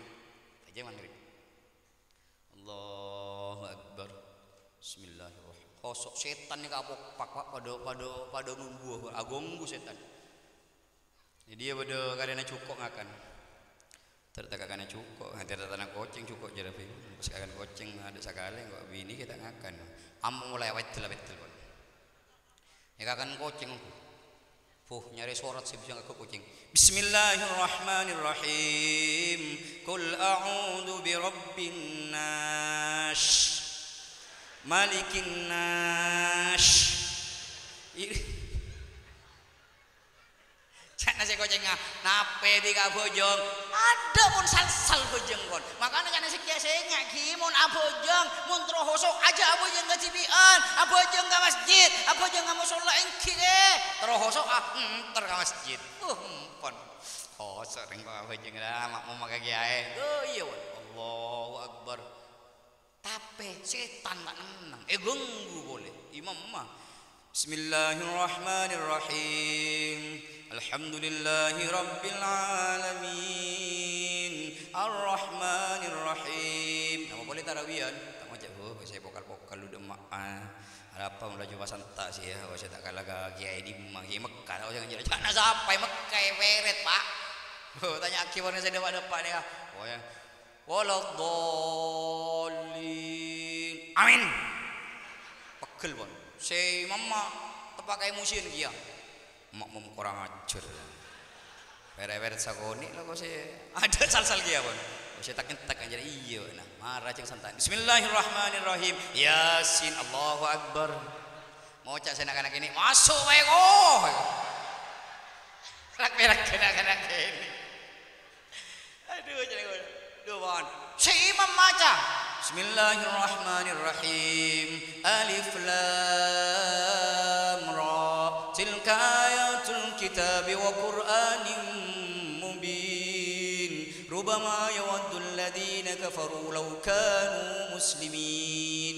Allahu Akbar, Bismillahirrahmanirrahim. Kosok setan ni kapok pak pada nunggu agunggu setan. Jadi dia pada kadena cukok ngakan, tertakakana cukok, tertakakana koceng cukok jarapi, sekakan koceng ada sekali, kok bini kita ngakan. Amung mulai betul. Nikakan koceng. Nyari surat saya bisa ngaku kucing. Bismillahirrahmanirrahim. Qul a'udhu bi rabbin nas, malikin nas. Cak nasi kucingnya, nape tiga bojong. Ada pun sal bojong kon. Makanya cak nasi kiasengak, kimun abojong, muntrohosok aja abojong ke cibian, abojong ke masjid, abojong ke musola engkile. Terohosok ter ke masjid. Pon. Sering bawa abojong dah, makmum makan kiai. Iya, Allahu Akbar. Tapi setan tak menang. Ganggu boleh. Imam mah. Bismillahirrahmanirrahim. Alhamdulillahi Rabbil Alamin Ar-Rahmanir Rahim. Nama boleh tarawian? Tak macam saya pokal-pokal lu demak. Harapah mulai coba santai sih ya, kalau saya tak kalah kiai di mangki Mekah, kalau saya ngejar jangan sampai Mekah weret pak. Tanya akibatnya saya depan ya. Oh ya, waladolin, amin. Pegel pun, si mama terpakai musim dia, makmum kurang ajar. Weret-weret sakoni lah kau saya ada sal-sal dia pun. Saya tak kentak aja iya nah marah ceng santai. Bismillahirrahmanirrahim. Yasin Allahu Akbar. Mau cak anak-anak ini masuk baik oh. Rak perak anak-anak ini. Aduh jadi gua. Duh mohon. Si imam maca. Bismillahirrahmanirrahim. Alif lam ra. Tilka ayatul kitab wa qur'anin mubin. Rubama الذين كفروا لو كانوا مسلمين.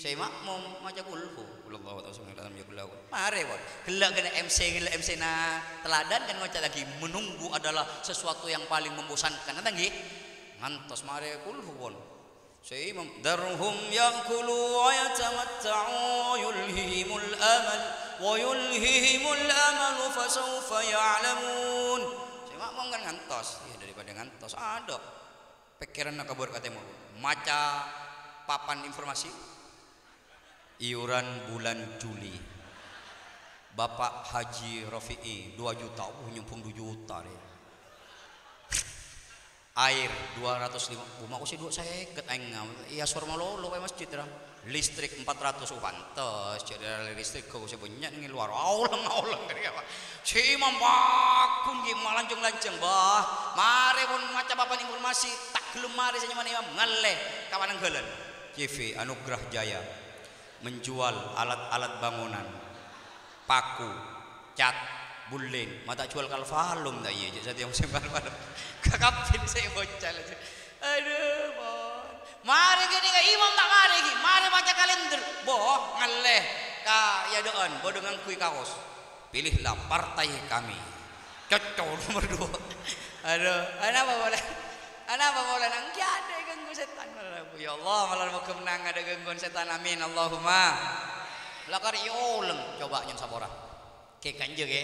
Saya makmum macam kulhu. Kulullah ta'ala dalam ya kullahu. Mari wad. Gelak kena MC, gelak MC na teladan kan macam lagi menunggu adalah sesuatu yang paling membosankan. Nanti nggih. Ngantos mari kulhu won. Saya darhum yakulu wa yatamatta'u yulhihimul amal wa yulhihimul amal fasawfa ya'lamun. Saya makmum kan ngantos. Ya daripada ngantos ada. Pikiran nak kabur katemu, maca papan informasi, iuran bulan Juli, Bapak Haji Rafi'i 2 juta, nyumpung 2 juta deh. Air 250, mak usi 2 seket engam, iya suara lolo kayak masjid lah. Listrik 400, pantas, jadi listrik kau usi banyak ngeluar, aulang dari apa? Si mampakun gimana lanceng bah, mari pun macam papan informasi tak kelumari saja mana imam ngaleh kawan anggalan. CV Anugrah Jaya menjual alat-alat bangunan, paku, cat, bulen, mata jual kalvalum dah iya, jadi yang sembal balum, kakapin saya bocah aja, aduh boh. Mari gini ke imam tak mari gini, mari baca kalender, boh ngaleh kaya doan, boh dengan kui kaos. Pilihlah partai kami. Cocok nomor 2. Aduh, ana apa boleh nang ada ganggu setan. Ya Allah, malah mau kemenang ada gangguan setan. Amin. Allahumma. Lakar yolem coba nyam sabora. Ke kanje ke.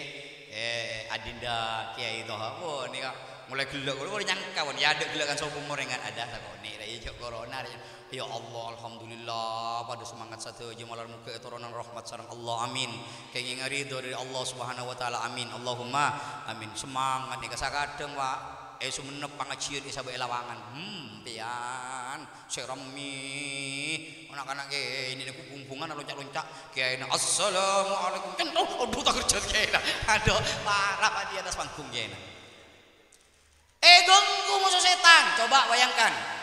Adinda Kiai Toha. Oh, ni mulai gelak. Kalau nyangka pun ya ada gelakan sopo morengan ada sakone. Lah iya corona. Ya Allah, alhamdulillah pada semangat satu aja malar muka turunan rahmat sareng Allah amin. Kenging ridho dari Allah Subhanahu wa taala amin. Allahumma amin. Semangat nih kasakadeng Pak. Sumenep pangajian di sabak lawangan. Pian serami anak-anak ini kumpungkan loncak-loncak. Kiai na assalamualaikum. Kentuh aduh tak kerja kiai na. Aduh parah di atas panggung kiai na. Ganggu musuh setan. Coba bayangkan.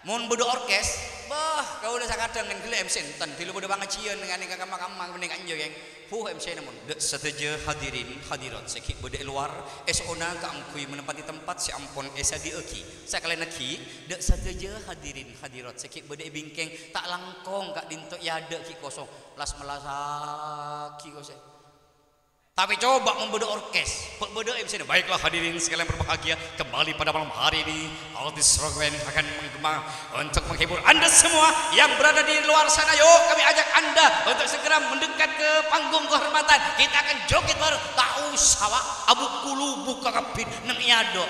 Mun bodo orkes, bah kau dah sakadeng dengan gila MC enten, tilu bodo pengajian dengan ikan kamar-kamar mendingan je geng. Pu MC namun, setuju hadirin hadirat sekik bodo luar, esona keangkui menempati tempat si ampon esa diuki, sekalian lagi, dek setuju hadirin hadirat sekik bodo bingkeng tak langkong kak dintok ya dek ki kosong, las melasaki kosong. Tapi coba membodoh orkes, membodoh MC. Baiklah hadirin sekalian berbahagia kembali pada malam hari ini. Altis Rockman akan menggema untuk menghibur anda semua yang berada di luar sana. Yuk kami ajak anda untuk segera mendekat ke panggung kehormatan. Kita akan joget baru. Tahu sawak abu kulu buka kapit neng iado.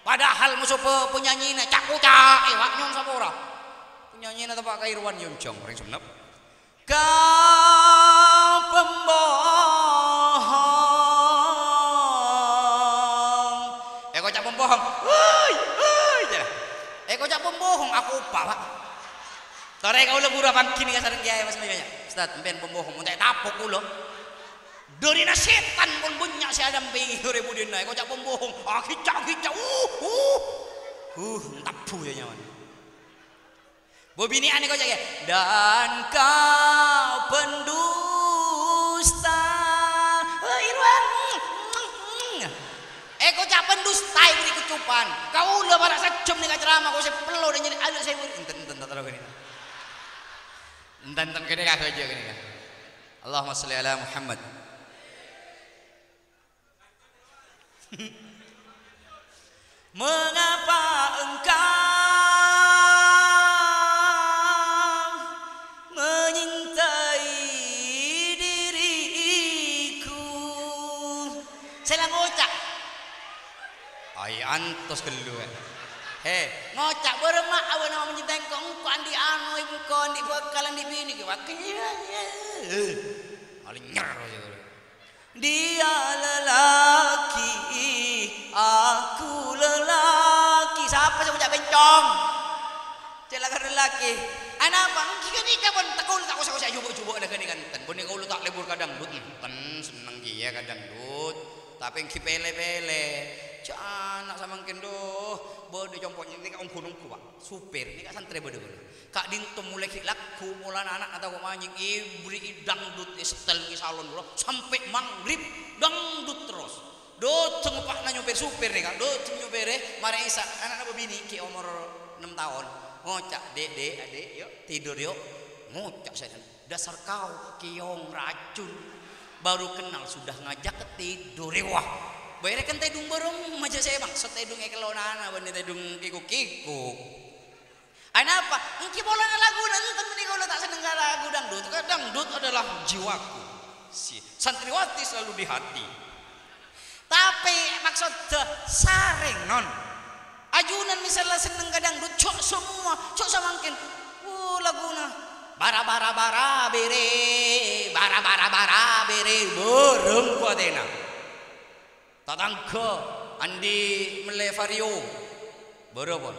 Padahal musuh penyanyi na cakuca ewak nyong sapora. Penyanyi na tempat kairuan yoncong orang senap. Kau pembohong, kocak pembohong, kocak pembohong, aku pak. Tarik kau lebur abang kini kasar gaya mas banyak. Ustaz, ben pembohong, muntah tapok ulo. Dari setan pun bunyak si Adam pingi ribu dinai, kocak pembohong, kicau, tapu je nyaman. Bobi ni aneh kau cakap dan kau pendusta. Irwan, kau cakap pendusta ibu di kecupan. Kau udah barat sejam ni kau ceramah kau sepelo dan jadi aduh saya buat. Entah terlalu ni. Entah kena kau aja kena. Allahumma salli ala Muhammad. Mengapa engkau mencintai lah ngocak. Ai antos gelu. Heh, ngocak bermak awak nama mencintai kau engkau di anu ibu kau di bakal di bini kau kenya. Alinyer. Dia lelaki, aku lelaki. Siapa yang ngocak bencong? Celakar lelaki. Anak bang, kira ni kan takul takul saya cuba-cuba dah kini kan. Bone kau tak lebur kadang lut, senang dia kadang lut. Tapi yang kipele-pele, cak anak sama kendoh, bodoh jompoknya ni kau gunung kuat. Super ni kau santri bodoh. Kak dinto mulai kilak, kumulan anak atau kau mancing ibri dangdut setel di salon dulu sampai maghrib dangdut terus. Dot sengepak nanyo per super ni kak, dot nyoper mari isak anak apa bini ki umur 6 tahun. Ngocak dede adik yuk tidur yuk ngocak saya dasar kau kiong racun baru kenal sudah ngajak ke tidur wah bayar kan tedung bareng maja saya bang setedung ekelonana benda tedung kikuk-kikuk apa engki bolana lagu nonton menikah udah tak seneng lagu dangdut dangdut adalah jiwaku si santriwati selalu di hati tapi maksudnya sarengon ajunan misalnya seneng kadang cok semua cok samangkin laguna bara bara bere burung kuatena tatangke andi melevario berapa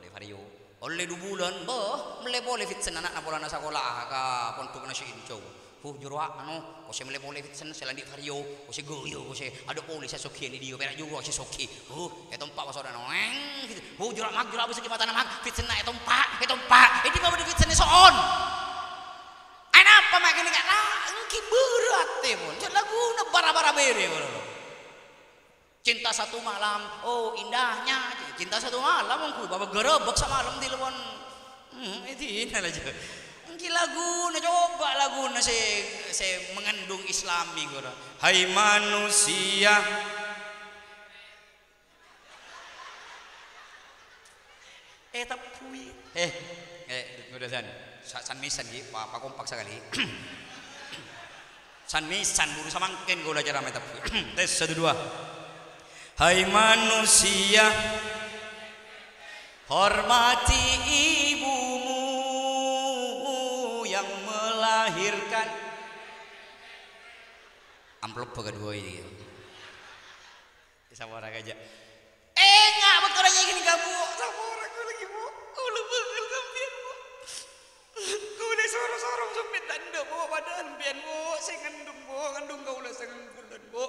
melevario oleh 2 bulan boh melebole fit senana polana sekolah ka pondok Nasyiin cow jurwa anu kose mele boleh sen selandi vario kose goyo kose ada polisi soki ni dia berak jurwa kose soki etompak pasora noeng jurwa mak jurwa bisa jembatan mak fit sen etompak etompak ini bawa di fit sen soon apa mak ini kata engki berat pun lagu na bara-bara beri cinta satu malam oh indahnya cinta satu malam aku bawa gerebek semalam di lewon itu ini aja lagu, coba lagu, saya mengandung Islami. Hai manusia, tapi mudah-mudahan sanmisan gitu, apa kompak sekali. Sanmisan buru samangkin gue belajar ramai tapi tes 1 2. Hai manusia, hormati ibumu. Melahirkan amplop kedua ini sama orang aja enggak betulnya gini kamu sama orang lagi bu kalau bakal kampian bu kau udah sorong-sorong sampai tanda bu pada ampian bu saya ngandung kau udah senggulun bu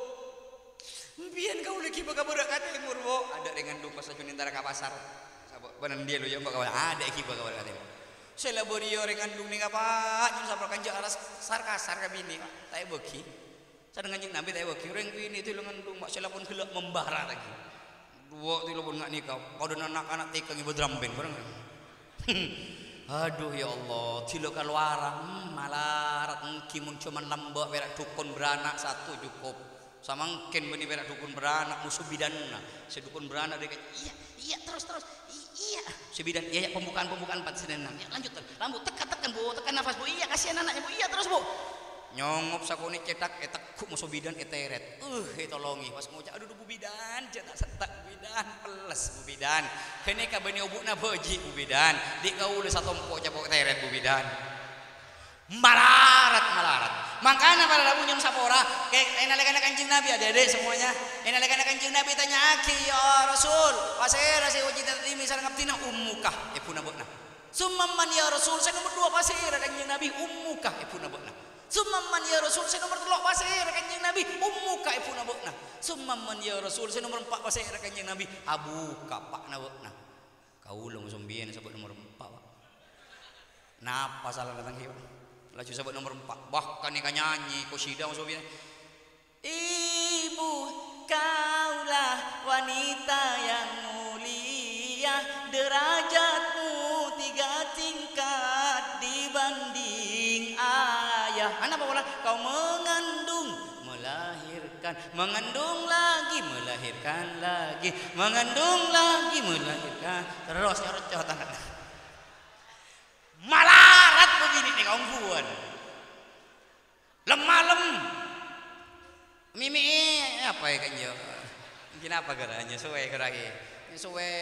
ampian kau lagi bakal berdekat limur bu ada dengan ngandung pas lagi nintara kapasar bener dia lu ya bakal ada iki bakal berdekat saya laborio rekandung ni apa? Jom sabar kanjak aras sarkasar kami ni. Tapi bagi, saya dengan jeng nabi tapi bagi orang ini tu lekandung mak saya pun gelak membara lagi. Dua tu pun nak nikah. Kau dan anak-anak tikang ibu drum band, pernah? Aduh ya Allah, tilo kaluaran malarat mungkin cuma lambak berak dukun beranak satu cukup. Samangkin bini berak dukun beranak musuh bidana. Sedukun beranak dia kata iya terus. Iya, sebidan. Iya, pembukaan 4 dan 6. Ya, lanjutkan. Lambu tekan bu, tekan nafas bu. Iya, kasihan anaknya bu. Iya terus bu. Nyongop sakoni cetak, etekku musuh bidan eteret. Tolongi. Pas ngocak, aduh bu bidan, cetak setak bu bidan, peles bu bidan. Kene kabeh obukna beji bu bidan. Dik kaule satompok capok eteret bu bidan. Malarat. Makanya pada labu nyong sapora, enalekan kanjeng Nabi adik-adik semuanya. Enalekan kanjeng Nabi tanya aki ya Rasul, pasir asih wajib tadi misalnya ngabdina ummukah, ipuna bokna. Summan ya Rasul, saya nomor 2 pasir kanjeng Nabi ummukah, ipuna bokna. Summan ya Rasul, saya nomor 3 pasir kanjeng Nabi ummukah, ipuna bokna. Summan ya Rasul, saya nomor 4 pasir kanjeng Nabi abuka pakna bokna. Kau ulung sombien sebut nomor 4 pak. Napa salah datang hilang? Laju sahabat nomor 4 bahkan yang nyanyi kosida maksudnya ibu kaulah wanita yang mulia derajatmu 3 tingkat dibanding ayah apa pula kau mengandung melahirkan mengandung lagi melahirkan terus nyorot tangan malarat begini nih kaum buan, lemalem Mimi apa ya kan yo? Mungkin apa gerahnya suwe gerahi. Suwe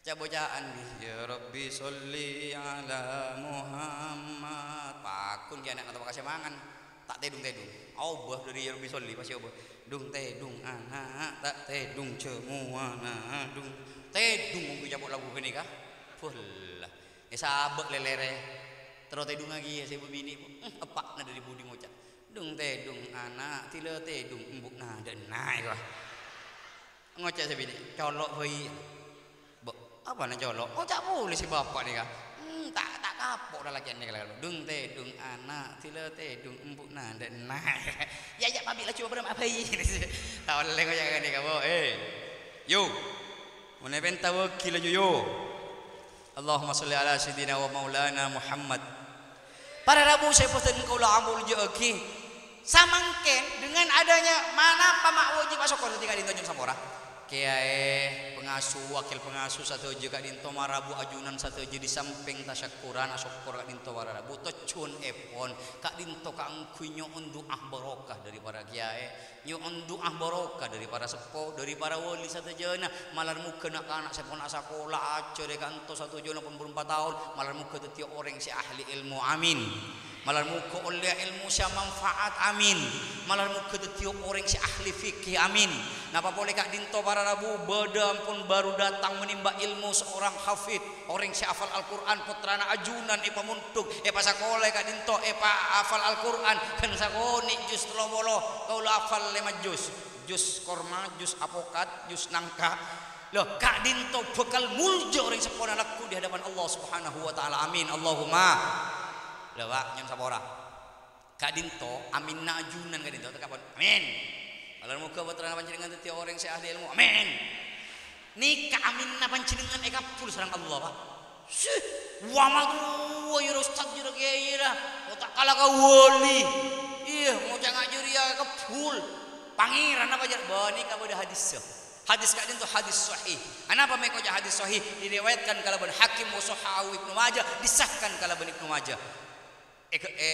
cabocaan bi. Ya Rabbi sholli ala Muhammad. Pakun ki anak atau kasih mangan. Tak tedung-tedung. Obah dari ya Rabbi sholli pasti obah. Dung tedung anak tak tedung cemuana dung. Tedung mung cabok lagu gini kah? Full. Sabak lelere. Terus tedung lagi ya sebab bini. Epak nada di budi ngocak. Dung tedung anak tila tedung embuk nada naik lah ngocak sebini colok hoi apa nak colok ngocak boleh si bapak ni kah tak kapok dah lagi ni kalau dung tedung anak tila tedung embuk nada naik ya ya pabik lah cuba berapa hoi tak boleh ngocak ni kau yo mana bentau kila yo Allahumma salli ala sayyidina wa maulana Muhammad. Pada Rabu saya posting kau lah amul joki. Samangken dengan adanya mana pamak wajib masuk korupsi kali tunjuk samora kiai pengasuh wakil pengasuh satu juga dinto marabu ajunan satu je di samping tasyakuran asok korang dinto marabu tecun epon kak dinto kangkui nyoon doa barokah dari para kiai nyoon doa barokah dari para sepo dari para wali satu jena malar muka nak anak sepon asakola aco dek anto satu jena 44 tahun malar muka tetiak orang si ahli ilmu amin. Malar muka oleh ilmu saya manfaat amin. Malar muka detiup orang si ahli fikih amin. Napa boleh kak dinto para Rabu bedam pun baru datang menimba ilmu seorang hafid orang si hafal Al-Quran putrana ajunan epa muntuk epa sakoleh kak dinto epa hafal Al-Quran kan sakonik jus telobolo kau hafal lima jus jus korma jus apokat jus nangka. Loh, kak dinto bekal mulja orang sepona laku di hadapan Allah Subhanahu wa taala amin. Allahumma lewat nyam sabora kak dinto amin najunan kak dinto kapan amin kalau muka buat terang panjenengan teti orang saya ahli ilmu amin nikah amin na panjenengan ekapul serang Allah pak sih wamatu wajur ustaz juruk yaira otak kalah kau wali iya mau jangan juria ekapul pangeran apa jar bani kamu dah hadis hadis kak dinto hadis sahih. Kenapa mereka hadis sahih diriwayatkan kalau ben hakim musohaw ibnu majah disahkan kalau ben ibnu majah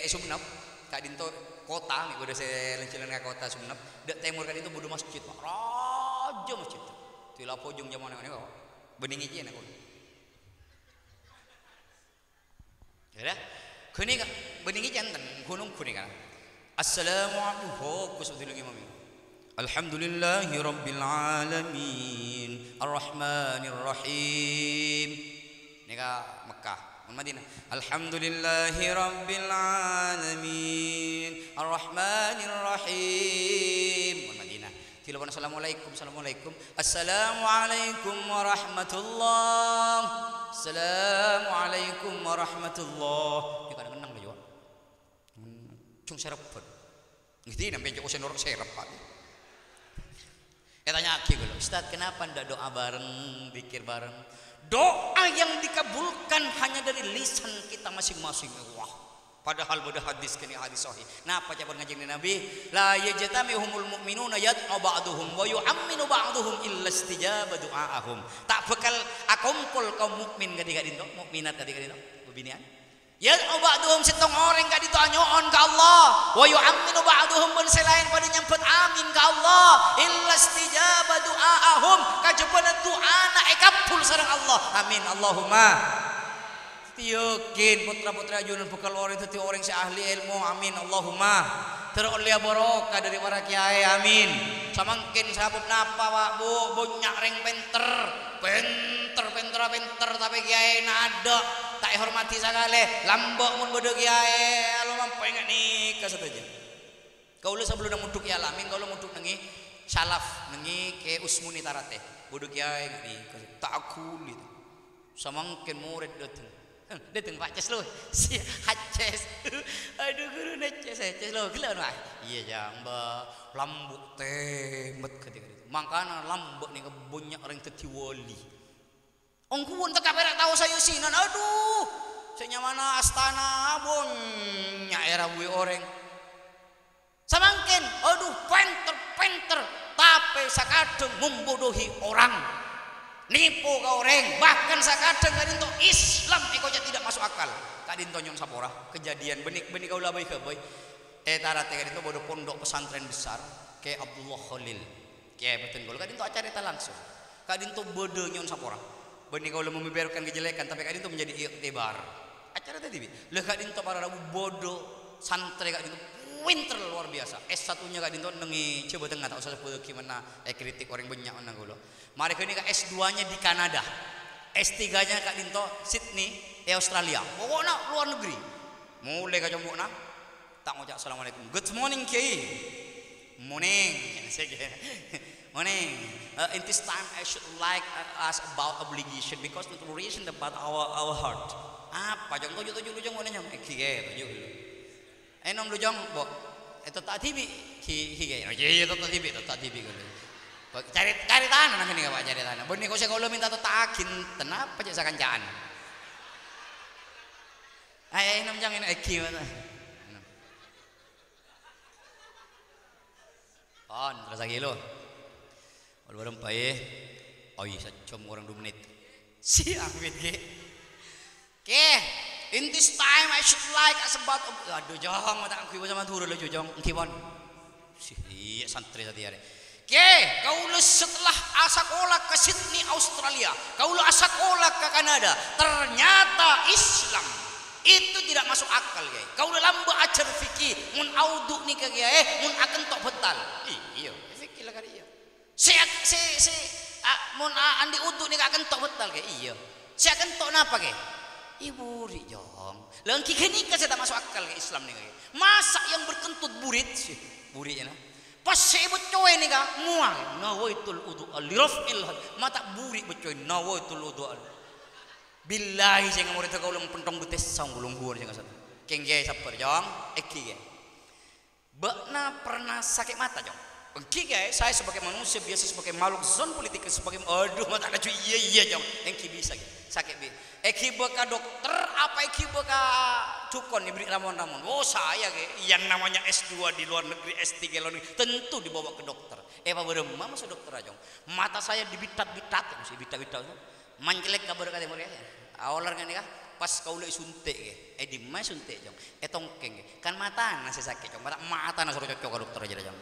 Sumenep, kak dinto kota, ni udah saya lencilan ke kota Sumenep. Dek Timur kak dinto bodoh masjid, pak. Raja masjid. Tu lapo jom jaman ni kau, beningi je nak kau. Ada? Kini kak, beningi jantan, gunung kini kak. Assalamualaikum, kusutilungi mami. Alhamdulillahi Rabbil Alamin, Ar-Rahmanir-Rahim. Ni kak Mekah. Madinah. Alhamdulillahirabbil alamin arrahmanir rahim Madinah. Tilawah assalamualaikum assalamualaikum assalamualaikum warahmatullah assalamualaikum warahmatullah ni kada menang lo yo cung serep ngerti nampe joko senor serep pak katanya aki gelo ustaz kenapa ndak doa bareng zikir bareng. Doa yang dikabulkan hanya dari lisan kita masing-masing. Wah, padahal pada hadis kini hadis sahih. Napa cakap ngaji Nabi? La yajtamihumul mu'minuna yad'u ba'duhum wa yu'minu ba'duhum illa istijaba du'aahum. Tak bekal akumpul kaum mukmin ketika dinto, mukminat ketika dinto, bebinian. Yad'u ba'duhum setong orang ketika dinto nyoon ka Allah, wa yu'minu ba'duhum pun selain pada nyempet amin ka Allah, illa istijaba du'aahum. Kajebanan doa kapul sarang Allah amin. Allahumma tiukin putra-putra ajunan bekal orang itu orang si ahli ilmu amin. Allahumma teroleh barokah dari para kiai amin. Samangkin sabut napa pak bu bunyak ring penter tapi kiai nada tak hormati sakale lambok mun bodoh kiai lo mampu ingat nih kasat aja kau lu sebelum muduk ya alamin kau lu muduk nengi salaf nengi ke usmuni tarate bodoh kiai ni tak aku ni samangkin murid datang pak Ces lo si Haces aduh guru Haces Ces lo gila noh iya jamba lambuk temet ketika itu makana lambuk ni kebunyak orang tetiwali ongkuan tak kaperak tahu saya sinan aduh saya mana astana bunyak era bui orang samangkin aduh penter tapi sakadeng membodohi orang nipu ke orang bahkan sakadeng kadinto Islam ikonya tidak masuk akal kadinto nyong sapora kejadian benik benik kaulah baik ke baik Tara tega itu bodoh pondok pesantren besar kayak Abdullah Khalil kayak betul kalau kadin tuh acara itu langsung kadin tuh bodoh nyon sapora benih kalau membiarkan kejelekan tapi kadin tuh menjadi iktibar acara tadi leh kadin tuh para rabu bodoh santre kadin tuh winter luar biasa S1-nya kadin tuh nengi coba tengah tak usah sepuluh gimana kritik orang banyak orang gulo mari kini ke S2-nya di Kanada S3-nya kadin tuh Sydney Australia pokoknya luar negeri mulai kacombok na tak ngucap assalamualaikum good morning kiai morning morning in this time I should like us about obligation because not reason about our heart apa jong tujuh lujong ngene nyam kiai tujuh enom lujong bo eta tak tibi kiai kiai tak tibi cari tanah ngene ka cari tanah ben niku sing kula minta tetakin tenapa cek sakancaan ayo enom jang ngene kiai on terasa gilo kalau bareng paye oh iya sacom orang 2 menit siang bidge ke in this time I should like as about aduh jong tak aku sama turun lo jong kibon si santri satiare ke kau lu setelah asakola ke Sydney Australia kau lu asakola ke Kanada ternyata Islam itu tidak masuk akal guys. Kau udah lamba ajar fikih mun auduk nih kaya mun akan tok betal. Iya, fikih lah kali iya. Se mun andi uduk nih akan tok betal guys. Iya. Se akan tok napa guys? Ibu ri jong. Leung ki kene ka tak masuk akal guys Islam nih guys. Masa yang berkentut burit sih. Burit cenah. Pas se ibu coe nih ka muang nawaitul uduk alirafil mata burit becoe nawaitul uduk billahi sing murid kau ulung pentong betes sang ulung huwur sing satu keng ge sabar jong iki ge bakna pernah sakit mata jong iki ge saya sebagai manusia biasa sebagai makhluk zon politik sebagai aduh mata kacu iya jong engki bisa ge sakit bi iki beka dokter apa iki beka dukun diberi ramon-ramon oh saya ge yang namanya S2 di luar negeri S3 di luar negeri tentu dibawa ke dokter apa berem masa dokter ajong mata saya dibitat-bitat mesti bitat-bitat manjelek kabar kate murid awalar ngene kah pas kaula suntik ge edema suntik jong etongkeng ge kan mata nasi sakit jong mata nasi cocok karo dokter aja jong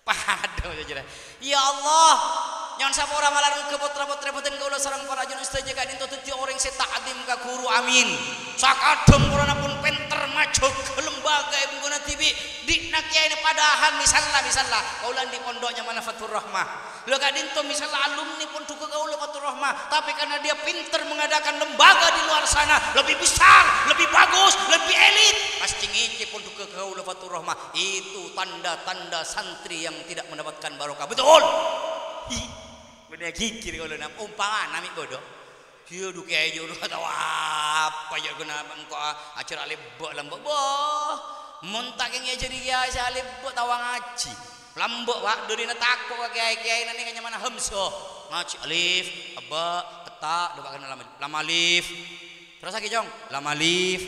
padha aja ya Allah nyon sapora malarung ke putra-putripun kaula sareng para juru ustazah kadin tuti orang sing ta'dim ka guru amin sakadeng urana pun penter maju ke lembaga ibuna tibi dikna kiai padahan misallah kaula di pondoknya mana Fathur Rahmah lo kadin to misalnya alumni pun duka kaula Fathur Rahmah tapi karena dia pinter mengadakan lembaga di luar sana lebih besar, lebih bagus, lebih elit pasti ngece pun duka kaula Fathur Rahmah itu tanda-tanda santri yang tidak mendapatkan barokah betul bener kikir kaula nam umpama nami bodoh dia duka aja udah tahu apa ya kena engko acara lebok lambok boh montak yang jadi kiai salebok tawang ngaji lambok wak durina takpo ka kiai-kiai nani kanya mana hamzah ngaji alif ba ta do bakna lam alif terus lagi jong lam alif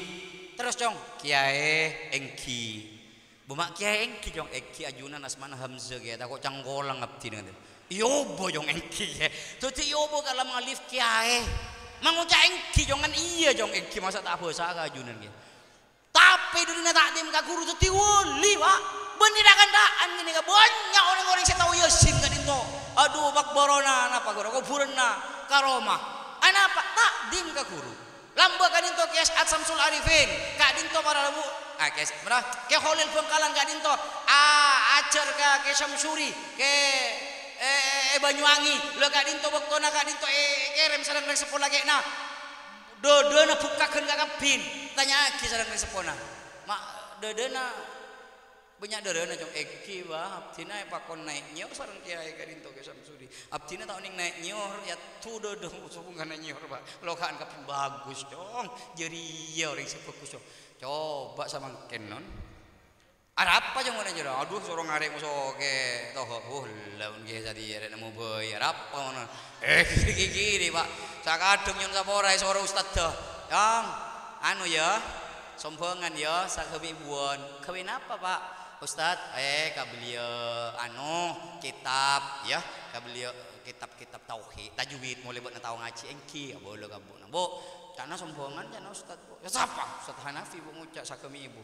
terus jong kiai engki bumak kiai engki jong engki ajunan asmana hamzah kiai tak kok canggolang abdi ngene yo bo jong engki tuti yo bo ka lam alif kiai manguca engki jong kan iya jong engki masa tak basa ka ajunan kiai tapi durina takdim ka guru tuti wuli wak pendidikan ini gak banyak orang-orang saya tahu yasin gak itu aduh bak borona napa guru kau burena karoma anapa tak dim ke guru lamba kan itu kias Samsul Arifin kak dinto para labu kias berah ke Khalil Bengkalan kak dinto ajar ke Syamsuri ke Banyuwangi lo kak dinto baktona kak dinto kerem sarang dari sekolah kena dodona bukakan gak kabin tanya lagi sarang dari sekolah mak dodona banyak darana jong eki wah abdina pakon naik nyor sareng kiai ka dinto ke Samsuri abdina tau ning naik nyor ya tudo do hubungan nyor ba lokaan ka bagus jong jeria orang sefokus coba sama kenon arab apa jong ngene jero aduh sorong arek muso ke toho laun ge jadi arek nemu boy arab ngono kiri Pak sakadung nyon sapora soro ustad dah jong anu ya sombongan ya sakebi buon kawin apa Pak Ustadz, kak beliau anu kitab ya, kak beliau kitab tauhid, tajwid mulai buat tahu ngaji engki, boleh kabuk nabo, karena sombongan karena Ustadz, siapa Ustadz Hanafi bu ngucap sakemi ibu,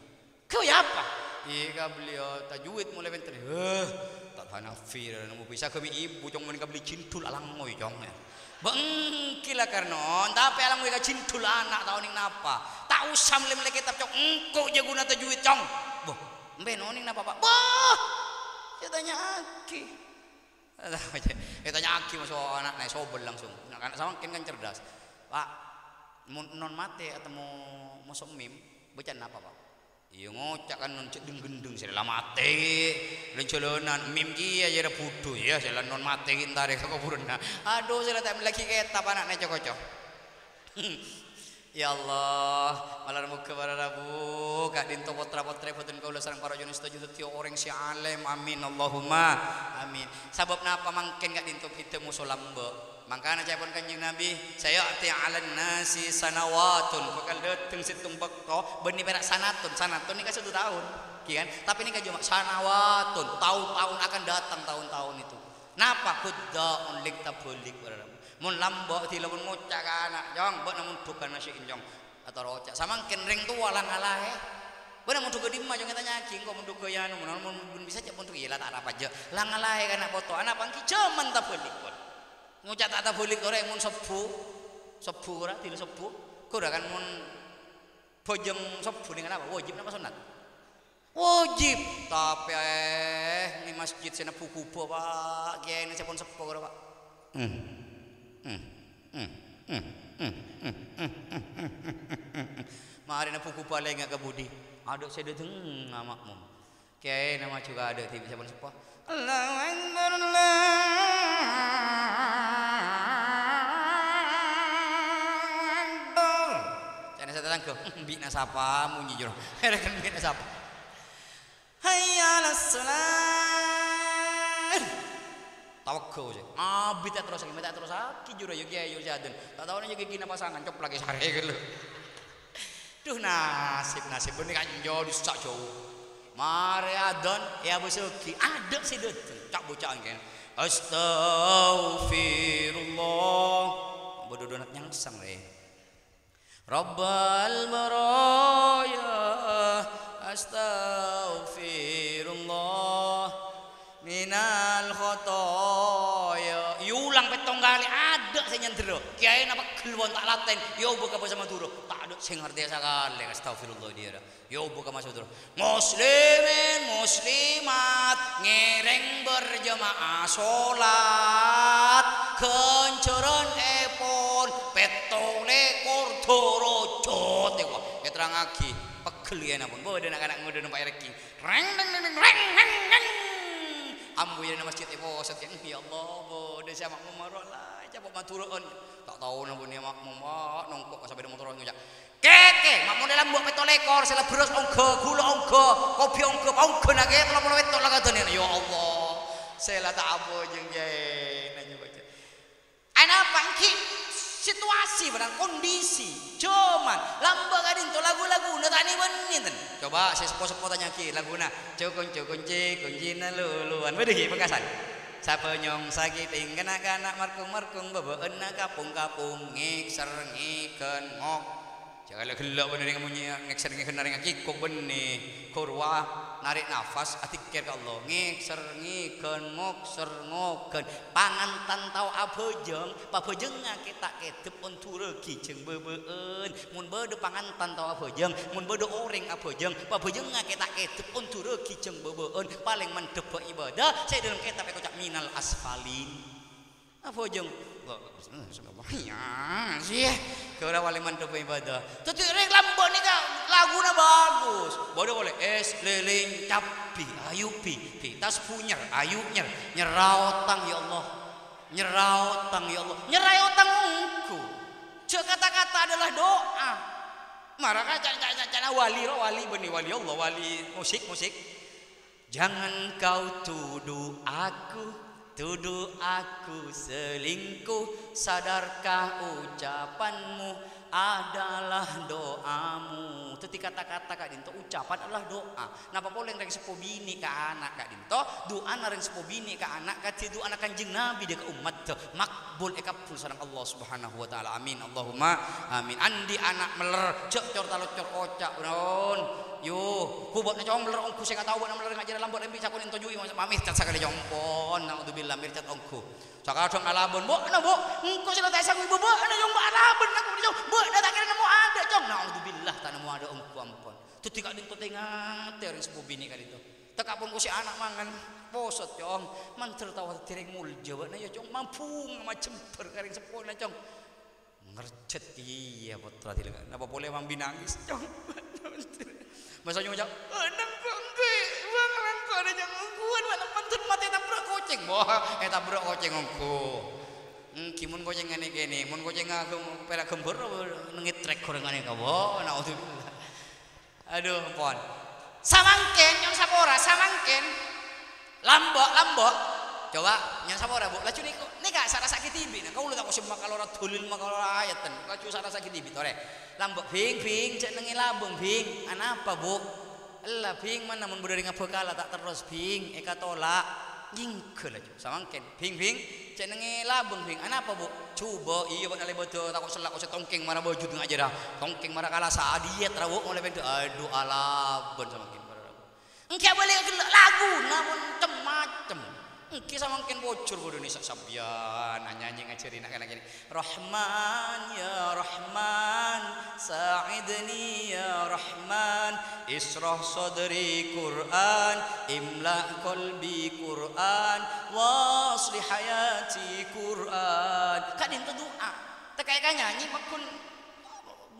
Kau ya apa? Ika beliau tajwid mulai bentar. Tanah fir, nemu bisa kami ibu jong mereka beli cintul alang moy jongnya. Bengkila karena tapi alang mereka cintul anak tahun ini napa? Tak usah mulai kitab jong engkau jago nata tajwid jong. Boh, benoning napa pak? Boh, dia tanya aki. Dia tanya aki masuk anak naik sobel langsung. Anak sama kan cerdas. Pak, non mate atau mau somim bacaan apa pak? Iya ngocak kan non gendeng-gendeng sila mati lencolonan mim kia jadi pudu ya sila non mati kita deh kau purna aduh sila tak lagi ketap anak naik cocok ya Allah malam muka para rabu kak dinto potra potre poten kau lesang para jenis tujuh tujuh orang si alim amin Allahumma amin sabab napa mangken kak dinto kita musolambo makanya saya pun kanjeng Nabi saya ati alan nasi sanawatun bakal dateng situng bekto benih perak sanatun sanatun ini kan 1 tahun kian tapi ini kan cuma sanawatun tahun-tahun akan datang tahun-tahun itu napa kudda'un liktabulik mun lambok dilamun ngucak ke anak jong buat namun bukan nasiin jong atau rocak sama mungkin ring tua lah ngalah ya buat namun duga dimah jong kita nyaking kok menduga ya namun bisa cek untuk iyalah tak apa aja lah ngalah ya anak foto anak pangki jaman tabulik ngucap tak boleh korek mun sebu ora tilu sebu kau kan mun bojeng sebu dengan apa wajib apa sunat wajib tapi ini masjid sana buku bo pak kiai ini sepon sebu ora pak mari na buku balik nggak kebudi aduk saya dateng ngamakmu kiai nama juga ada tipe sepon sebu Allahu Akbar Tangko bina sapa munyi jero herekan bina sapa hayya lassalam tawakko je abita terus lagi meta terus aki jero yo kiai yo jadun tak tahu nang yo kina pasangan cop lagi sare gitu duh nasib ben kan yo disak jauh mare adon ya busuki adek sidut cak bocah kan astaghfirullah bodo donat nyangsang le Rabbal baraya astaghfirullah minal khotoya yulang petong kali ada saya nyendero kiai napa keluan tak laten yo buka sama duro tak ada saya ngerti sekali astaghfirullah dia yo buka masuk duro muslimin muslimat ngereng berjamaah sholat kencuran epon petole kortorojot ya kok ya terang lagi pegel ya namun gue ada anak-anak muda numpak erki reng reng reng reng reng reng ambu ya nama masjid ya Allah udah saya makmum marah lah capok maturuan tak tahu namun ya makmum nongkok sampai di motor ngejak keke makmum dalam buat petole kor sila beras ongke gula ongke kopi ongke nage pelan-pelan petole katanya ya Allah saya lah tak abu jengjain anak pangki situasi barang kondisi cuman lambang kadin to lagu-lagu na tak niwen coba saya sepo-sepo tanya ki laguna cukun kunjina luluan bedegi pekasan sapa nyong sakiting kanak-kanak markung-markung bebeun kapung-kapung ngikser ngikeun ngok jagala gelak bener ngamunyi ngikser ngikeun naring kikuk benih kurwa narik nafas atikir ka Allah ngikser ngikeun ngokser ngokeun pangantan tau abejeng pabejengake tak kedep onture kijeng beubeun mun beude pangantan tau abejeng mun beude oring abejeng pabejengake tak kedep onture kijeng beubeun paling mendep ibadah saya dalam kitab kocak minal asfalin abojeng subhanallah ya kira wali mantep ibadah tuti rek lambo nika laguna bagus bodoh boleh es leleng capi ayu pi tas punyer ayu nyer nyeraotang ya Allah nyeraotang ya Allah nyeraotang engku je kata-kata adalah doa maraka cana wali ro wali beni wali Allah wali musik jangan kau tuduh aku tuduh aku selingkuh, sadarkah ucapanmu adalah doamu. Tadi kata-kata Kak Dinto, ucapan adalah doa. Napa boleh reng sepo bini ke anak Kak Dinto, doa reng sepo bini ke anak, kati doa anak kanjeng Nabi dek umat makbul ekapul sareng Allah Subhanahu wa taala. Amin. Allahumma amin. Andi anak meler, cek cor taluk cor ocak. Yo, ku buat ngejong beler ongku saya nggak tahu buat beler ngajar dalam buat empi cakun intujui mamih cat sakali jongkon, naudzubillah mircat ongku. Sakar dong alabon, bu, na bu, engkau sudah tak sanggup bu, na jong bu alabon, aku dijong, bu, datang kira nemu ada jong, naudzubillah tanemu ada ongku ampun. Tu tidak ditengat, teori sepuh bini kali itu. Tekapun ku si anak mangan, posot jong, mancer tawa tiring mul jawa na jong mampu macam berkaring sepuh na jong. Ngercet iya putra tidak, napa boleh mambi nangis jong. Masa nyong jang, enang kok nggih, bakalan kok ada jang ngkuan walang pantun mati tabrak kucing. Wah, tabrak kucing ngku. Kimun kucing ngene kene, mun kucing perak gembur ngitrek gorengane ka. Wah, naudzubillah. Aduh, ampun. Samangken nyong sapora, samangken. Lambok, lambok. Coba nyong sapora, Bu. Lacu niku. Nika sarasa kitibi. Nah, kau lu tak usah makalora dolin makalora ayatan. Lacu sarasa kitibi tore. Lambok bing bing cek nengi labung bing anak apa bu elah bing mana mun budari ngabekala tak terus bing eka tolak ngingke laju samangken bing bing cek nengi labung bing anak apa bu coba iya buat alih bodoh takut selak kau setongking marah bojut ngajar dah tongking marah kalah saadiat rawo oleh bentuk aduh alabon samangken marah engkau boleh lagu namun macam-macam. Kisah makin bocor bodoh ni sabian, nyanyi ngajarin anak-anak ini. Rahman ya Rahman, sa'idni ya Rahman, ishrah sadri Quran, imla' qalbi Quran, wasli hayati Quran. Kak dintu doa, terkait nyanyi makin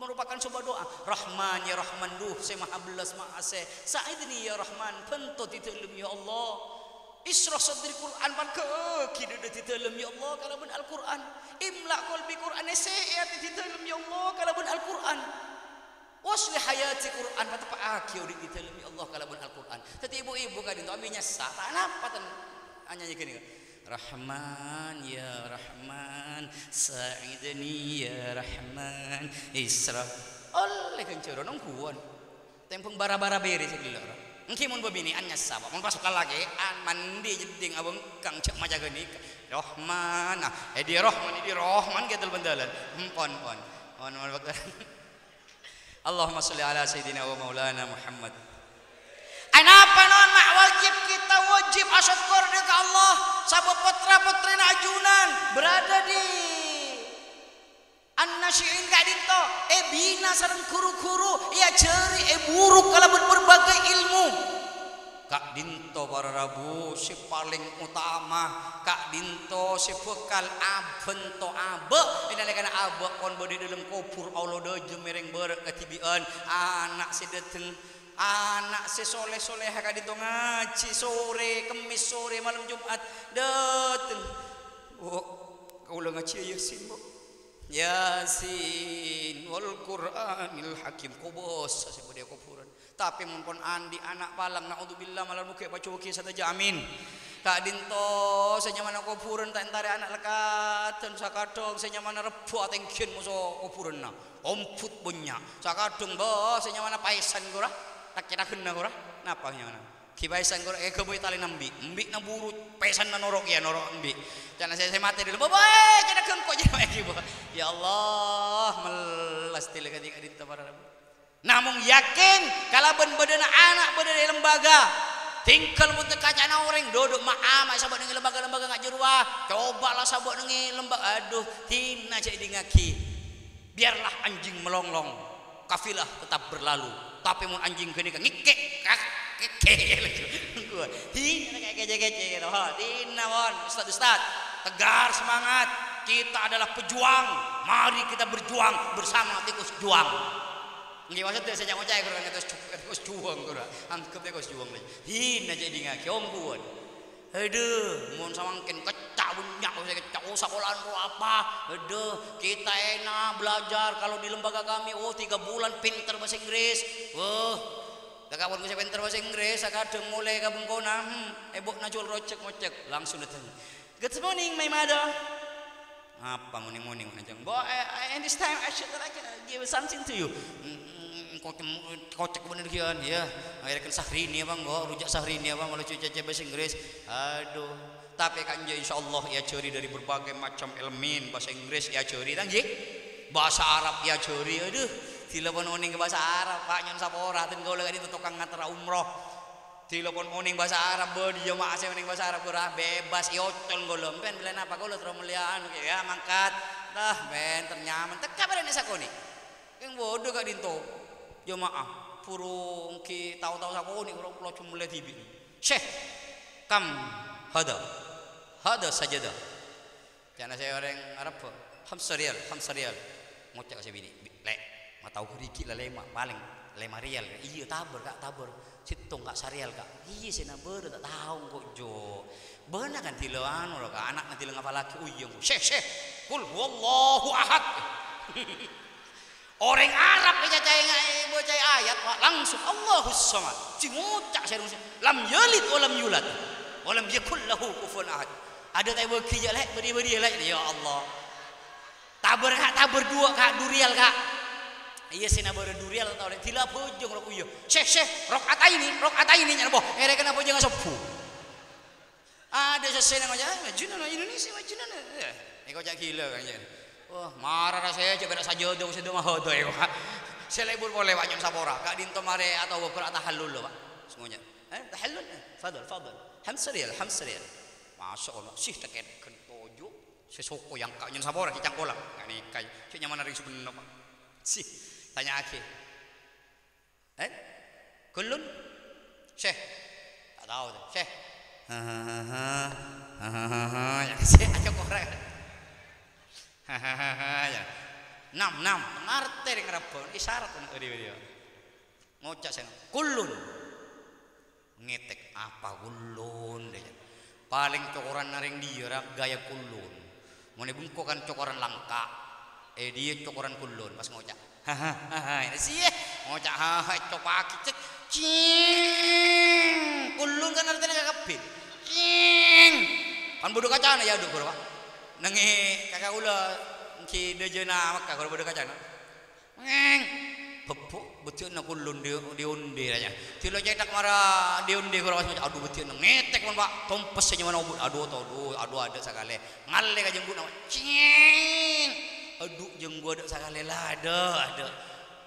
merupakan sebuah doa. Rahman ya Rahman duh, saya mahablas maase, sa'idni ya Rahman, pentot itu lebih ya Allah. Isra sadri Quran panke kida di dalam ya Allah kalamun Al-Quran imla qalbi Quran saya di dalam ya Allah kalamun Al-Quran wasli hayati Quran patapa akio di dalam ya Allah kalamun Al-Quran. Tadi ibu-ibu kadin to ambinya sata napa ten nyanyi gini. Rahman ya Rahman sa'idni ya Rahman isra oleh kencoro nang kuon tempeng bara-bara beri segala. Engki mun bebiniannya sabab mun pasok lagi an mandi jeding abang kang cek majaga nik Rahman edi Rahman getel bendalan pon on Allahumma sholli ala sayidina wa maulana Muhammad. Anapa non mak wajib kita wajib asyukur dekat Allah sabab putra-putrina ajunan berada di An-Nasyiin kak dinto bina sareng guru-guru ia jeri buruk kalamun berbagai ilmu kak dinto para rabu si paling utama kak dinto si bekal abento abe ini karena abe kon bodi dalam kubur Allah dojo mereng berketibian anak sedeteng anak si soleh-soleh kak dinto ngaji sore kemis sore malam Jumat dateng oh kau lo ngaji ya sih bu Yasin wal Qur'anil Hakim kubos sebab dia kufuran tapi mumpun andi anak palang naudzubillah malar muke pacuki sataja amin tak dinto senyamana kufuran tak entare anak lekaten sakadong senyamana rebo atengkin muso kufuranna omput punya sakadong bo senyamana paisan gora tak kirakeunna gora napa nyamana kibaisan kau kebo itali nambi, nambi namburu, pesan nanorok ya norok nambi. Jangan saya mati dulu, boy, jangan kengkau jadi lagi boh. Ya Allah, melas tila ketika dinta para rabu. Namun yakin kalau benda anak benda di lembaga, tinggal muntah kaca orang duduk maaf, sahabat nengi lembaga-lembaga nggak jeruah. Cobalah sahabat nengi lembaga, aduh, tina jadi ngaki. Biarlah anjing melonglong, kafilah tetap berlalu. Tapi mun anjing gini kan ngikek. Ustaz, tegar semangat. Kita adalah pejuang. Mari kita berjuang bersama tikus juang. Nggih maksud saya jangan percaya kurang tikus juang kurang. Anggap tikus juang lagi. Hina jadi ngaki ombuan. Aduh, mun samangkin kecak bunyak saya kecak sekolahan ku apa. Aduh, kita enak belajar kalau di lembaga kami 3 bulan pinter bahasa Inggris. Wah. Kawan saya pinter bahasa Inggris, kadang mulai ke bengkona, ebok najul rocek-mocek, langsung datang. Good morning, my mother. Apa morning-morning aja? Boy, and this time I should like give something to you. Kocek bener kian, ya. Akhirnya Sahrini abang, boh, rujak Sahrini abang, malu cuci-cuci bahasa Inggris. Aduh, tapi kan jadi insya Allah ia curi dari berbagai macam elemen bahasa Inggris ia curi, tanggih. Bahasa Arab ia curi, aduh. Telepon oning bahasa Arab, Pak nyon sapa ora ten kula iki tukang nganter umroh. Telepon oning bahasa Arab, dia mah asem ning bahasa Arab ora bebas iocol kula. Mpen belen apa kula tru mulyaan ya mangkat. Tah ben ternyaman tekap rene sakone. Ing bodoh gak dinto. Yo maaf, purung ki tau-tau sakone kula kula jumle dibi. Syekh kam hada. Hada sajadah. Karena saya orang Arab. 5 riyal. Mau cek saya bini. Lek matau gerigi lah lema paling lema rial iya tabur situng kak sarial kak iya saya naber tak tahu kok jo benar kan tilaan orang kak anak nanti lengah laki uyung syekh kul wallahu ahad orang Arab baca ayat langsung Allahus samad cingocak saya rusak lam yalid walam yulad walam yakul lahu kufuwan ahad ada tak berkijak lek beri lek ya Allah tabur dua kak durial kak iya sina baru durial atau tidak bojong rok uyo syekh rok atai ini nyana boh mereka kenapa jangan sepuh ada sesena macam majunan Indonesia majunan ni kau cakap gila kan jen wah marah rasanya cakap tak saja dong saya domah doh ya pak saya lebur boleh pak nyon sapora kak dinto mare atau berat halul lo pak semuanya halul fadl 5 riyal masuk allah sih terkait kentojo sesoko yang kak nyon sapora kicang kolam kani kai cakap nyaman hari sebenarnya pak sih tanya akhir kulun syekh tak tahu tu syekh yang syekh aja korang ya enam ngerti dengan Rabbon isyarat untuk dia ngocak sana kulun ngetek apa kulun paling cokoran naring dia gaya kulun mau dibungkuk kan cokoran langka dia cokoran kulun pas ngocak hahaha ini sih ngocak hahaha coba kicik cing kulun kan artinya kakak bin cing kan bodoh kacana ya dok berapa nengi kakak ulah si dejena maka kalau bodoh kacana neng bebuk betul nak kulun diundi aja tilo cetak marah diundi kalau macam aduh betul nengetek pun pak tompes aja mana obut aduh ada sekali ngalek aja jemput nama cing aduh jeng gua ada sekali lah ada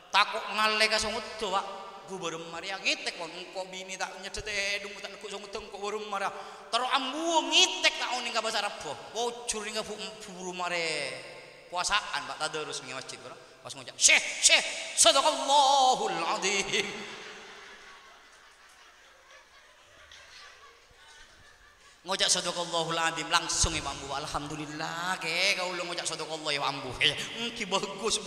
takut ngalai kasung itu pak gua baru marah ngitek kon kok bini tak nyedete dung tak nekuk sung teng kok baru marah taruh ambu ngitek tak oning ka bahasa Arab bocor ning ka buru mare puasaan pak tadarus ning masjid bro pas ngocak syekh sadaqallahul azim ngocak sadaqallahul azim langsung ya ambu alhamdulillah ke kau lu ngocak sadaqallah ya ambu ki bagus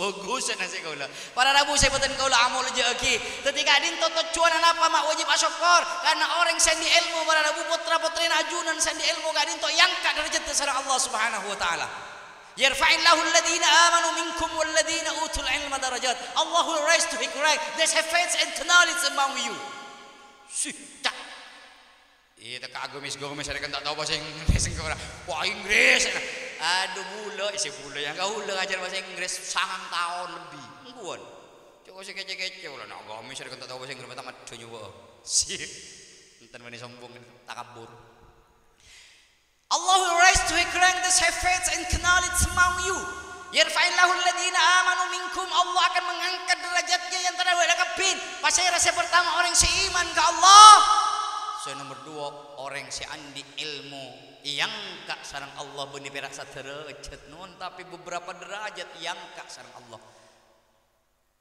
nasi kau lah para rabu saya peten kau lah amal jeki ketika din toto cuanan apa mak wajib asyukur karena orang sendi ilmu para rabu putra putrina ajunan sendi ilmu gak din to yangka derajat sareng Allah Subhanahu wa taala yarfa'illahu alladhina amanu minkum walladhina utul ilma darajat Allah will raise to his rank there's a faith and knowledge among you sita iya tak agomis ada kan tak tahu bahasa Inggris engkau lah wah Inggris aduh bule yang kau ulah ajar bahasa Inggris sangat tahun lebih engkau cukup si kece ulah nak agomis ada kan tak tahu bahasa Inggris tak macam nyoba sih entar mana sombong tak kabur Allah will raise to his rank the shepherds and knowledge among you yarfa'illahu alladhina amanu minkum Allah akan mengangkat derajatnya yang terakhir mereka bin pasal rasa pertama orang seiman ke Allah yang nomor 2 orang si andi ilmu yang kak sarang Allah benih perak sederajat non tapi beberapa derajat yang kak sarang Allah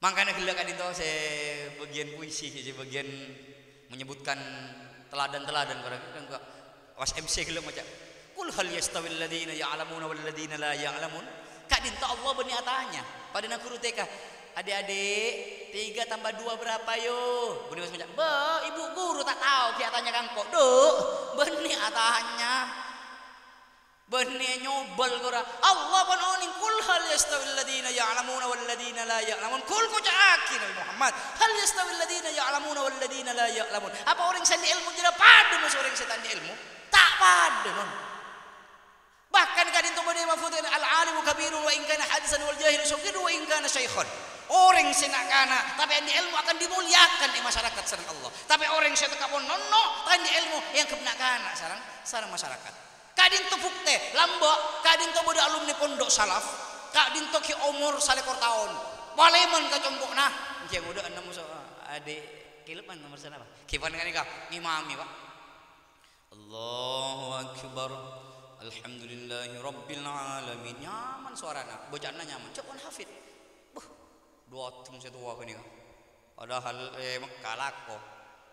makanya gelakan itu saya bagian puisi saya bagian menyebutkan teladan kan was MC gelak macam kul hal yastawil ladina ya'lamuna wal ladina la ya'lamun kak dinta Allah benih atanya pada nakuru TK adik-adik 3 tambah 2 berapa yuk benih macam be ibu guru tak tahu dia tanya kangkok duk benih atanya benih nyobel kura Allah pun oning kul hal yastawil ladina ya'lamuna wal ladina la ya'lamun kul kucaki Nabi Muhammad hal yastawil ladina ya'lamuna wal ladina la ya'lamun apa orang sandi ilmu tidak padu mas orang sandi ilmu tak padu non bahkan kadin tu benih mafutin al-alimu kabirun wa in kana hadisan wal jahil sukirun wa in kana syaikhun orang senak kana tapi yang di ilmu akan dimuliakan di masyarakat sareng Allah tapi orang yang setak pun nono tapi di ilmu yang kebenak kana sareng masyarakat kadin tu bukti lambok kadin tu bodo alumni pondok salaf kadin tu ki umur 1 tahun Waleman kecompokna. Jeng udah enam so adik kilepan nomor apa? Kipan kan nikah ngimami pak. Allahu akbar. Alhamdulillahi rabbil alamin. Nyaman suarana, bocahna nyaman. Cepat hafid. Buh, dua tung satu waktu nikah. Ada hal kalak kok.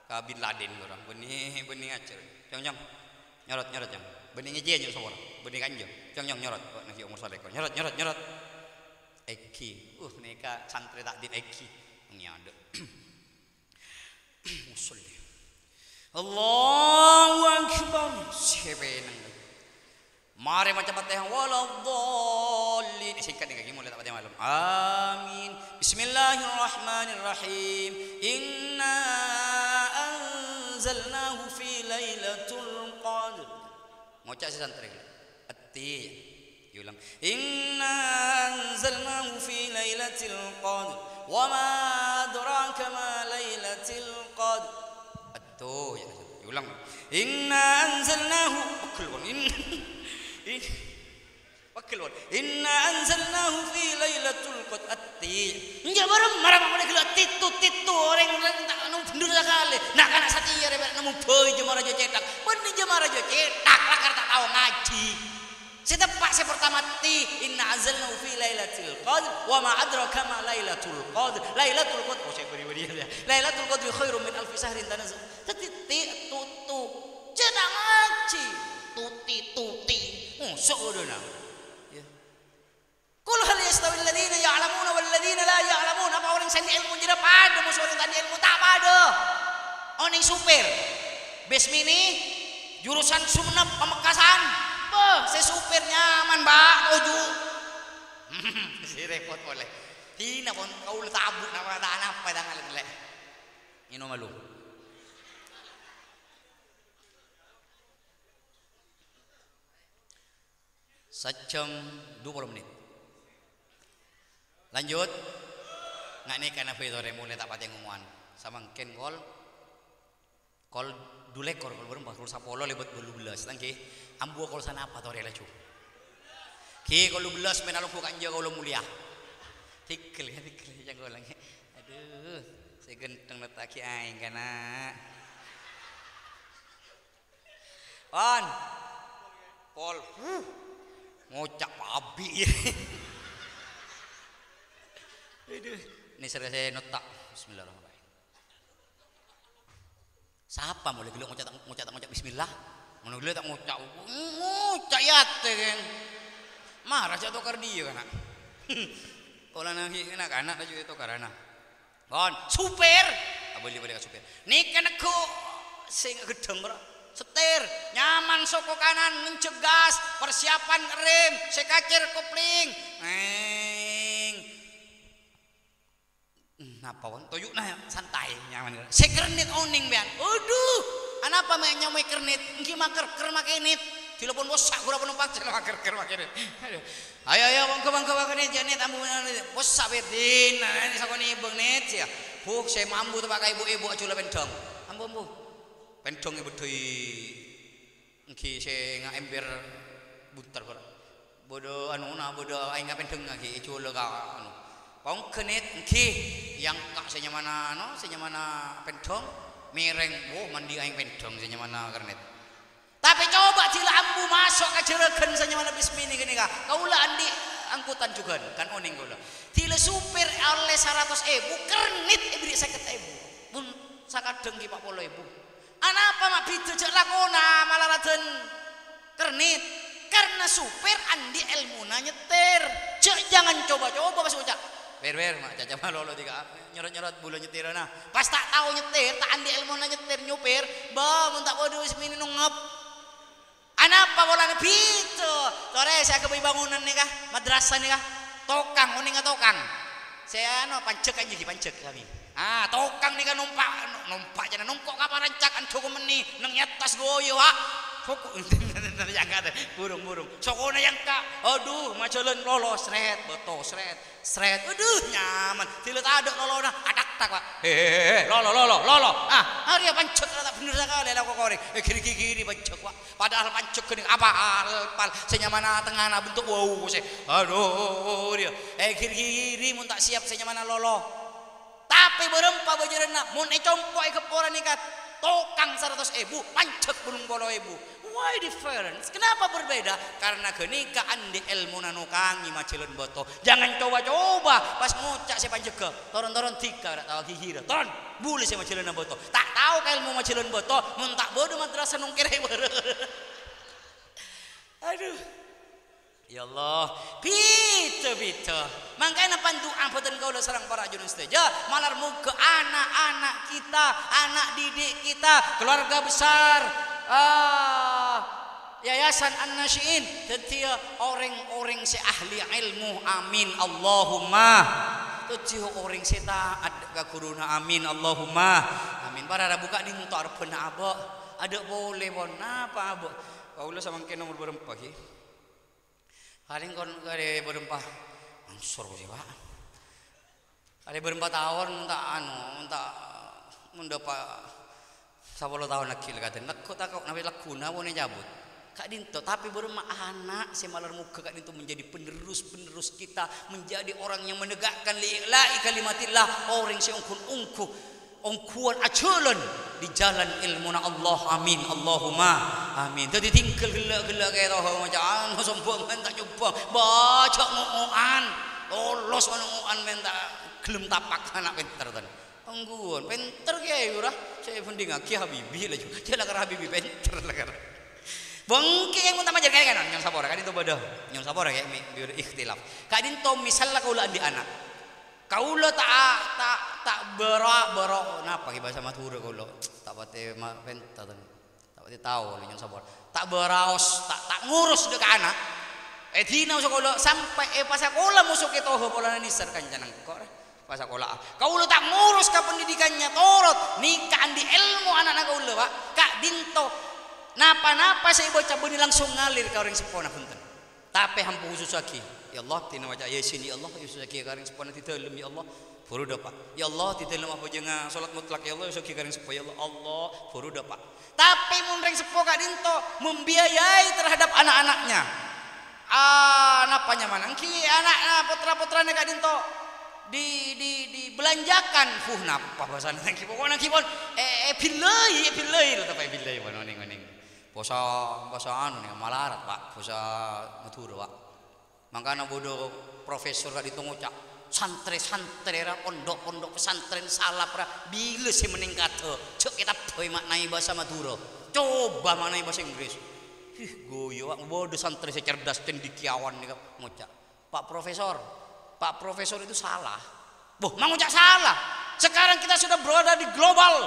Kabin laden orang. Benih benih acir. Jam nyorot nyorot jam. Benih aja jam seorang. Benih kanjeng. Jam nyorot. Nanti umur salekor. Nyorot nyorot nyorot. Eki, neka santri takdir Eki, ngiado. Musolli. Allahu akbar. Sebenang. Mari macam patah. Waladhalin. Singkat ni kaki mulai tak patah malam. Amin. Bismillahirrahmanirrahim. Inna anzalnahu fi lailatul qadr. Ngocak si santri. Ati. Yulang. Inna anzalnahu fi lailatil qadr wa ma adraka ma lailatil qadr. Atuh ya ulang. Inna anzalnahu kulun in wakilun. Inna anzalnahu fi lailatul qadr. Ati. Nya bareng marang mene gelut titu orang tak anu bendur sakale. Nak kana satia rek nemu beui jemara jo cetak. Mun jemara jo cetak lakar tak tahu ngaji. Setepak saya pertama ti inna anzalnahu fi lailatul qadr wa ma adraka ma lailatul qadr. Lailatul qadr saya beri dia. Lailatul qadri khairum min alf syahrin tanazzul. Titik tutu. Jangan ngaji. Tuti. Seudahna. Ya. Qul hal yastawil ladzina ya'lamuna wal ladzina la ya'lamun. Apa orang sandi ilmu tidak pada, musuh orang tadi ilmu tak pada. Oning supir. Bismini jurusan Sumenep Pamekasan. Saya supir nyaman mbak oju si repot oleh tina pon kau tabuk nama tanah apa tangan leleh ino malu sejam 20 menit lanjut nggak nih karena fitore mulai tak patah ngumuan sama ken kol dulekor kol berempat kol sapolo lebat 12 tangki ambu kalau sana apa tore lecu ki kalau belas menalung bukan jago kalau mulia tikel jago lagi aduh saya genteng letak aing karena on kol ngocak babi aduh ini saya notak bismillahirrahmanirrahim siapa mulai gelo ngocak bismillah mana gila tak ngucap yate geng marah cak tokar dia kanak kalau nanti kanak aja itu karena kon supir abuli pada supir ni kanakku sing gedeng bro setir nyaman soko kanan mencegas persiapan rem sekacir kopling neng apa wan toyuk nah santai nyaman sekernit oning bian aduh anapa main nyamai kernit, mungkin maker kermakenit. Telepon bos sak gula penumpang telepon maker kermakenit. Ayo bang kernit janet ambu bos sabetin. Nanti saya koni bang net ya. Buk saya mampu tu pakai ibu acula pendong. Ambu pendong ibu tui. Mungkin saya ngah ember buntar kor. Bodoh anu na bodoh ainga pendong lagi acula kau. Pong kernit mungkin yang kak senyamana no senyamana pendong. Mereng, mandi aing pendong saja mana kernet. Tapi coba cila ambu masuk ke jereken saja mana bismini gini kah? Kau lah andi angkutan juga kan oning kau lah. Cila supir oleh 100 ribu kernet ibrit seket ribu pun sakat dengki 40 ribu. Anapa mak bidu jelakona malah raden kernet karena supir andi ilmu nanya ter. Jangan coba masuk ucap. Ber mak caca malu lo tiga nyorot bulan nyetir na pas tak tahu nyetir tak andi ilmu na nyetir nyupir bah muntak bodoh semini nungap anapa bola nepi tu sore saya kebui bangunan ni kah madrasah ni kah tokang uninga tokang saya no pancek aja di pancek kami ah tokang ni kah numpak jangan nungkok kapan rancak anco kumeni neng nyatas goyo ha fokus yang kata burung sokona yang kak aduh macalan lolos seret betul seret aduh nyaman tidak ada lolona adak tak pak lolo ah hari apa pancet tak neraka ada kok korek kiri-kiri bancok wa padahal pancok geuning apal senyamana tengahna bentuk wow saya aduh dia kiri-kiri mun tak siap senyamana loloh tapi berempat bajereuna mun compok kepora nikat tokang 100.000 pancok belum bolo ibu why difference? Kenapa berbeda? Karena geuning andi ilmu nanu kangi macileun boto. Jangan coba-coba pas ngucak saya panjeke. Toron-toron tika dak tahu gigir. Ton, bule saya macileun boto. Tak tahu ka ilmu macileun boto, mun tak bodo madrasah nu kere beureun. Aduh. Ya Allah, pita-pita. Mangkana panduan boten kaula sareng para junun sedaya, malar muga anak-anak kita, anak didik kita, keluarga besar Yayasan An-Nasyiin tentu orang-orang si ahli ilmu amin Allahumma tentu orang si taat ke kuruna amin Allahumma amin para buka di mutar pernah abok ada boleh warna apa abok kaulah sama ke nomor berempah ki paling kon kare berempah ansor sih pak kare berempah tahun tak anu tak mendapat 10 tahun nakil kata nak kau tak kau nabi lakuna boleh jabut Kak Dinto, tapi beremah anak semalar muka Kak Dinto menjadi penerus-penerus kita, menjadi orang yang menegakkan li'la'i kalimatillah, orang yang ungkuan aculan di jalan ilmu na Allah, amin Allahumma amin. Tadi tinggal gelak-gelak kayak tau macam sombongan tak jumpa, baca ngoan, lolos ngoan minta gelem tapak anak pinter tan, ungkuan pinter kayak yurah, saya pun dengar Ki Habibie lah juga, dia lakar Habibie pinter lakar. Bengki yang utama jadi kayak kan, yang sabora kan itu bodoh, yang sabora kayak biar ikhtilaf. Kadin to misalnya kaulah di anak, kaulah tak berok napa kita bahasa matura kaulah tak pati pentat, tak pati tahu yang sabora, tak beraos, tak ngurus dek anak. Tina usah kaulah sampai pas kaulah musuh kita oh pola nisar kan jangan kor. Pas kaulah, kaulah tak ngurus ke pendidikannya torot, nikah di ilmu anak-anak kaulah pak. Kadin to napa-napa saya baca bunyi langsung ngalir ke orang sepona punten. Tapi hampu khusus lagi. Ya Allah, tina wajah Yasin ya Allah, khusus lagi ke orang sepona di dalam ya Allah. Furuda Pak. Ya Allah, di dalam apa jenga salat mutlak ya Allah, khusus lagi ke orang sepona ya Allah. Allah, furuda Pak. Tapi mun reng sepo Kak Dinto membiayai terhadap anak-anaknya. Napanya manang ki anak putra-putrane Kak Dinto dibelanjakan fuh napa bahasa nang ki pokona ki pon bilai lho tapi bilai woning-woning. Bahasa bahasa anu nih malarat pak, bahasa Madura pak. Makanya bodoh profesor tadi tunggu cak santre ra pondok pesantren salah pra bila sih meningkat cek kita boy maknai bahasa Madura. Coba maknai bahasa Inggris. Ih goyo pak bodoh santri secerdas cendikiawan nih ngucak. Pak Profesor itu salah. Boh mengucak salah. Sekarang kita sudah berada di global,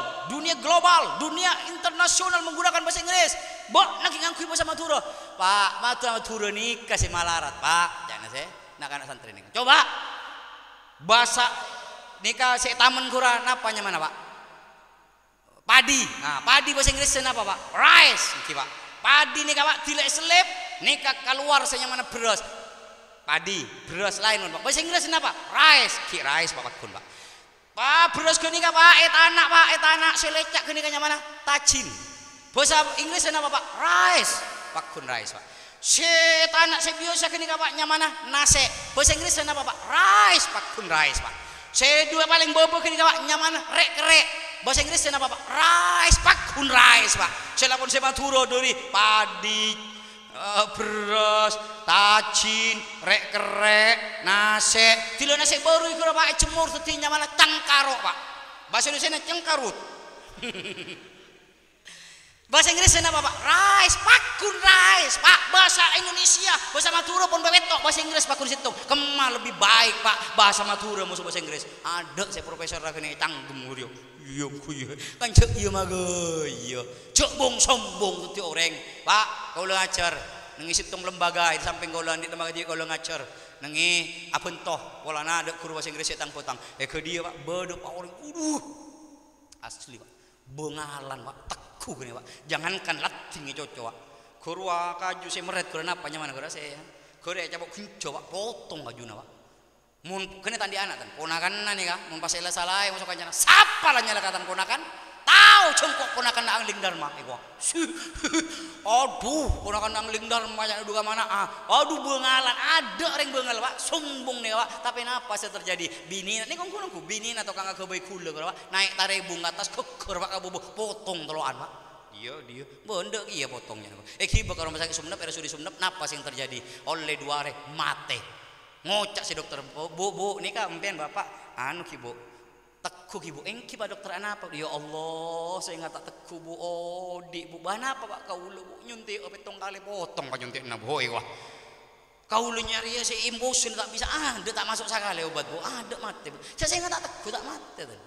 dunia internasional menggunakan bahasa Inggris. Bok nak ngangkui bahasa Madura. Pak, Madura nikah si malarat, Pak. Jangan saya nak anak santri nikah. Coba bahasa nikah si taman kurang napanya mana, Pak? Padi. Nah, padi bahasa Inggris kenapa, Pak? Rice, iki, Pak. Padi nikah, Pak, dilek selip, nikah keluar saya mana beras. Padi, beras lain, Pak. Bahasa Inggris kenapa? Rice, ki rice, Pak kun, Pak. Pak beras gini kah pak etanak selecak gini kah mana tajin bahasa Inggris apa pak rice pak kun rice pak setanak sebiasa gini kah pak nyamana nase bahasa Inggris apa pak rice pak kun rice pak sedua paling bobo gini kah pak nyamana rek bahasa Inggris apa pak rice pak kun rice pak selapun sebaturo dari padi beras tajin rek nase tilo nase baru iku pak cemur tetinya malah cengkarok pak bahasa Indonesia cengkarut bahasa Inggrisnya apa pak rice pakun rice pak bahasa Indonesia bahasa Madura pun bebetok bahasa Inggris pakun situ kemah lebih baik pak bahasa Madura musuh bahasa Inggris ada saya profesor ragane tanggem yo yo kan cek iya maga iya cek bong sombong teti orang pak kau lo ajar nengisi tong lembaga di samping golan di lembaga dia kalau ngacer nengi apun toh walana ada guru bahasa Inggris tang potang ke dia pak bodoh pak orang asli pak bengalan pak tekuk nih pak jangankan latinnya cocok pak guru kaju saya meret guru apa nyaman guru saya guru ya coba kunci pak potong kaju nawa mun kena tandi anak tan ponakan nani kah mun pas elah salah yang masuk kancana siapa lah nyala kata ponakan tahu cengkok ponakan angling dharma iko. Aduh, ponakan angling dharma yang duga mana? Aduh, bengalan, ada orang bengal pak, sombong nih pak. Tapi napa sih terjadi? Bini, ini kong kunungku, bini atau kagak kebaikul pak. Naik tarebung atas keker pak abu potong teloan pak. Dia bondok iya potongnya. Kibar kalau rumah sakit Sumenep, RSUD Sumenep, napa sih yang terjadi? Oleh dua re mate, ngocak si dokter bu, nih kak, mungkin bapak, anu kibu. Tekuk ibu, engki pak dokter apa? Ya Allah, saya nggak tak tekuk bu, oh di bu, apa pak kau lu nyunti, petong kali potong pak nyunti na boy wah. Kau lu nyari ya si emosi tak bisa, ada tak masuk sekali obat bu, ada mati bu. Saya nggak tak tekuk tak mati tuh.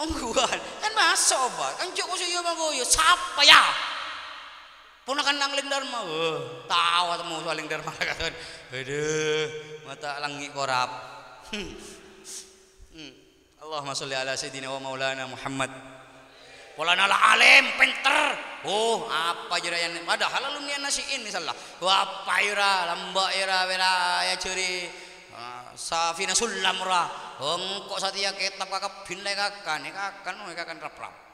Ongguan, kan masuk obat, kan cukup sih ya bang goyo, siapa ya? Ponakan angling dharma, tahu atau soal angling dharma katakan, aduh mata langit korap. Allahumma sholli ala sayyidina wa maulana Muhammad. Polana la alim pinter. Oh, apa jera yang padahal alumni An-Nasyiin misalnya. Wa paira lamba era wela ya curi. Safina sulam ra. Engko satia kitab kakak bin le kakan rap-rap.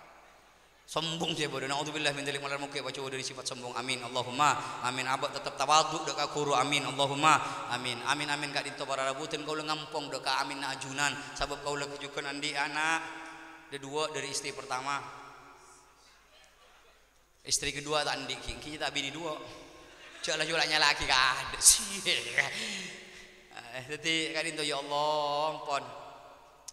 Sombong dia bodoh. Nauzubillah min dzalik malar muke baca dari sifat sombong. Amin. Allahumma amin abad tetap tawadhu dek akuru amin. Allahumma amin. Amin amin kak dito para rabutin kau le ngampong dek amin na ajunan sabab kau le kejukan andi anak. Ada dua dari istri pertama. Istri kedua tak andi kiki tak bini dua. Jualanya laki kah ada sih. Jadi kak dito ya Allah pon.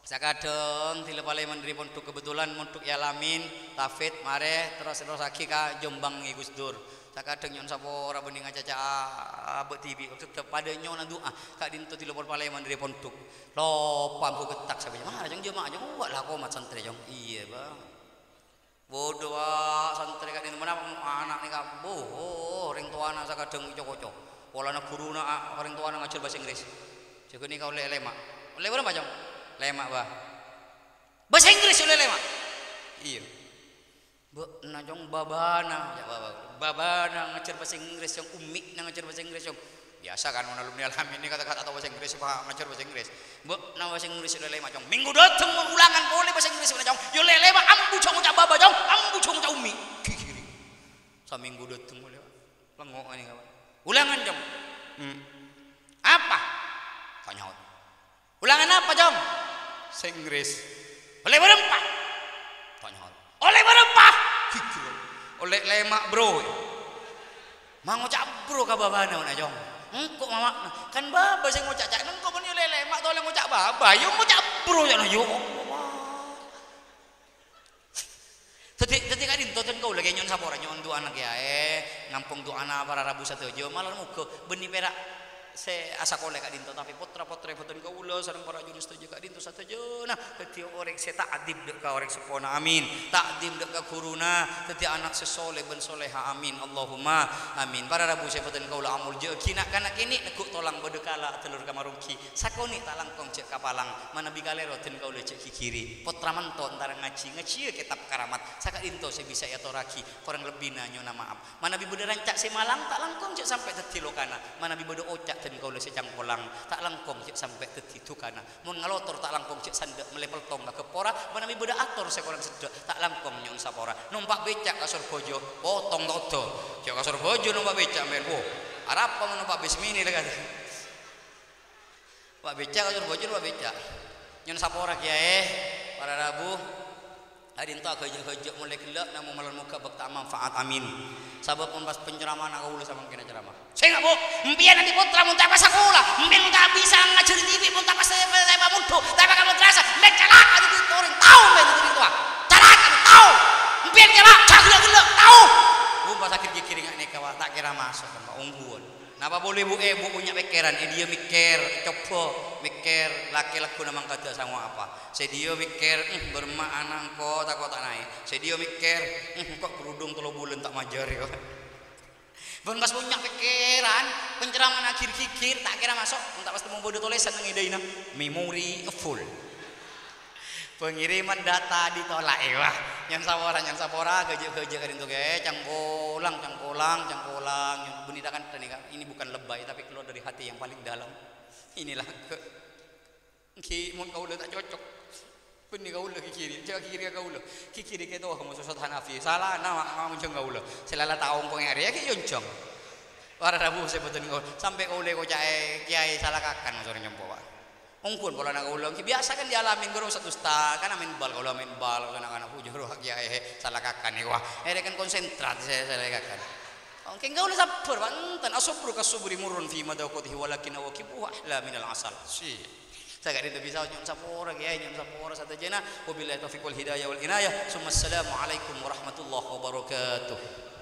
Sakadeng tila palai mandiri pontuk kebetulan montuk yalamin tafid mare terus lagi ka Jombang Gus Dur. Sakadeng nyon sapa ora bening acaca abot TV tetep pada nyon doa kak dinto tila palai mandiri pontuk lopam ku ketak sampe mah jeng jema jeng wak lah komat santri jeng iya bang bodoh santri kak dinto mana anak nika boh ring tuana sakadeng cocok polana guruna ring tuana ngajar bahasa Inggris jago nika oleh lemak oleh ora macam lemak bah bahasa Inggris oleh lemak iya bu najong babana ya babana ngajar bahasa Inggris yang umik ngajar bahasa Inggris yang biasa kan orang alumni alhamdulillah ini kata-kata atau bahasa Inggris pak ngajar bahasa Inggris bu nama bahasa Inggris oleh lemak jong minggu datang ulangan boleh bahasa Inggris oleh jong yo lemak ambu jong ucap baba jong ambu jong ucap umik kiri sa minggu datang boleh lengok ini kawan ulangan jong apa tanya ulangan apa jong Inggris oleh berempah oleh berempah oleh lemak bro mau ngocak bro ka babana na jong engko mama kan baba sing ngocak engko men oleh lemak to oleh ngocak baba yo ngocak bro ya yo Tadi kan dintoten kau lagi nyon sapora nyon doa anak ya ngampung doa anak para Rabu Satojo malah muga beni perak saya asa koleh kak dinto tapi potra foton kau ulo sarang para jurus tujuh kak dinto satu jona teti orang saya takdim dek kau orang sepona amin takdim dek kau kuruna teti anak sesoleh ben soleha amin Allahumma amin para rabu saya foton kau ulo amul jauh kina kanak ini nekuk tolang bodekala telur kamarungki sakoni talang kong cek kapalang mana bigale roten kau ulo cek kiri potra manto antara ngaji kitab karamat saka dinto saya bisa ya toraki korang lebih nanyo nama maaf mana biboderan cak si malang tak langkong cek sampai teti lokana mana bibodo ocak dan kau lese cangkolang tak langkong cek sampai tertitu karena mengalotor tak langkong cek sandak melepel tongga kepora menami beda ator sekolah sedak tak langkong nyon sapora numpak becak kasur bojo potong toto cek kasur bojo numpak becak men wo arab apa numpak bismini lagi pak becak kasur bojo numpak becak nyon sapora kiai para rabu hari itu aku jauh mulai gelak namun malam muka bekta manfaat amin sabab pun pas pencerama nak ulu sama kena ceramah saya nggak bu mpian nanti putra muntah pas sekolah mpian muntah bisa ngajar TV muntah pas saya pamudu tapi kamu terasa men celak ada di orang tahu men itu tua celak ada tahu mpian celak gelak tahu bu pas sakit gigi nggak nih kawan tak kira masuk sama ungguan napa boleh bu punya pikiran dia mikir coba mikir laki-laki namang kada sama apa sedio mikir berma anang kok takut tak naik sedio mikir kok kerudung telu bulan tak majar ya ben pas punya pikiran penceramah akhir-akhir tak kira masuk tak pasti mau bodoh tulisan ngideina memori full pengiriman data ditolak wah nyan sapora geje kan itu ge cangkolang benitakan ini bukan lebay tapi keluar dari hati yang paling dalam inilah ke mungkin kau udah tak cocok Penni gaula kikiri, jaga kikiri gaula, kikiri ke doa kamu sosot Hanafi, salah nama kamu jeng gaula, selala taong kong area ke yoncong, para rabu sebutin gaula, sampai gaula kocai kiai salah kakan sore nyempoa, ongkun pola nak gaula, biasa kan dialamin guru satu star, kan amin bal gaula amin bal, anak-anak puja roh kiai salah kakan ya wah, kan konsentrat saya salah kakan, ongkeng gaula sabar banten, asubru kasubri murun fi madawqatihi walakin awakibu ahla minal asal, si. Saya gak itu bisa nyom sapura kiai nyom sapura satu jena wabillahi taufiq wal hidayah wal inayah. Assalamualaikum warahmatullahi wabarakatuh.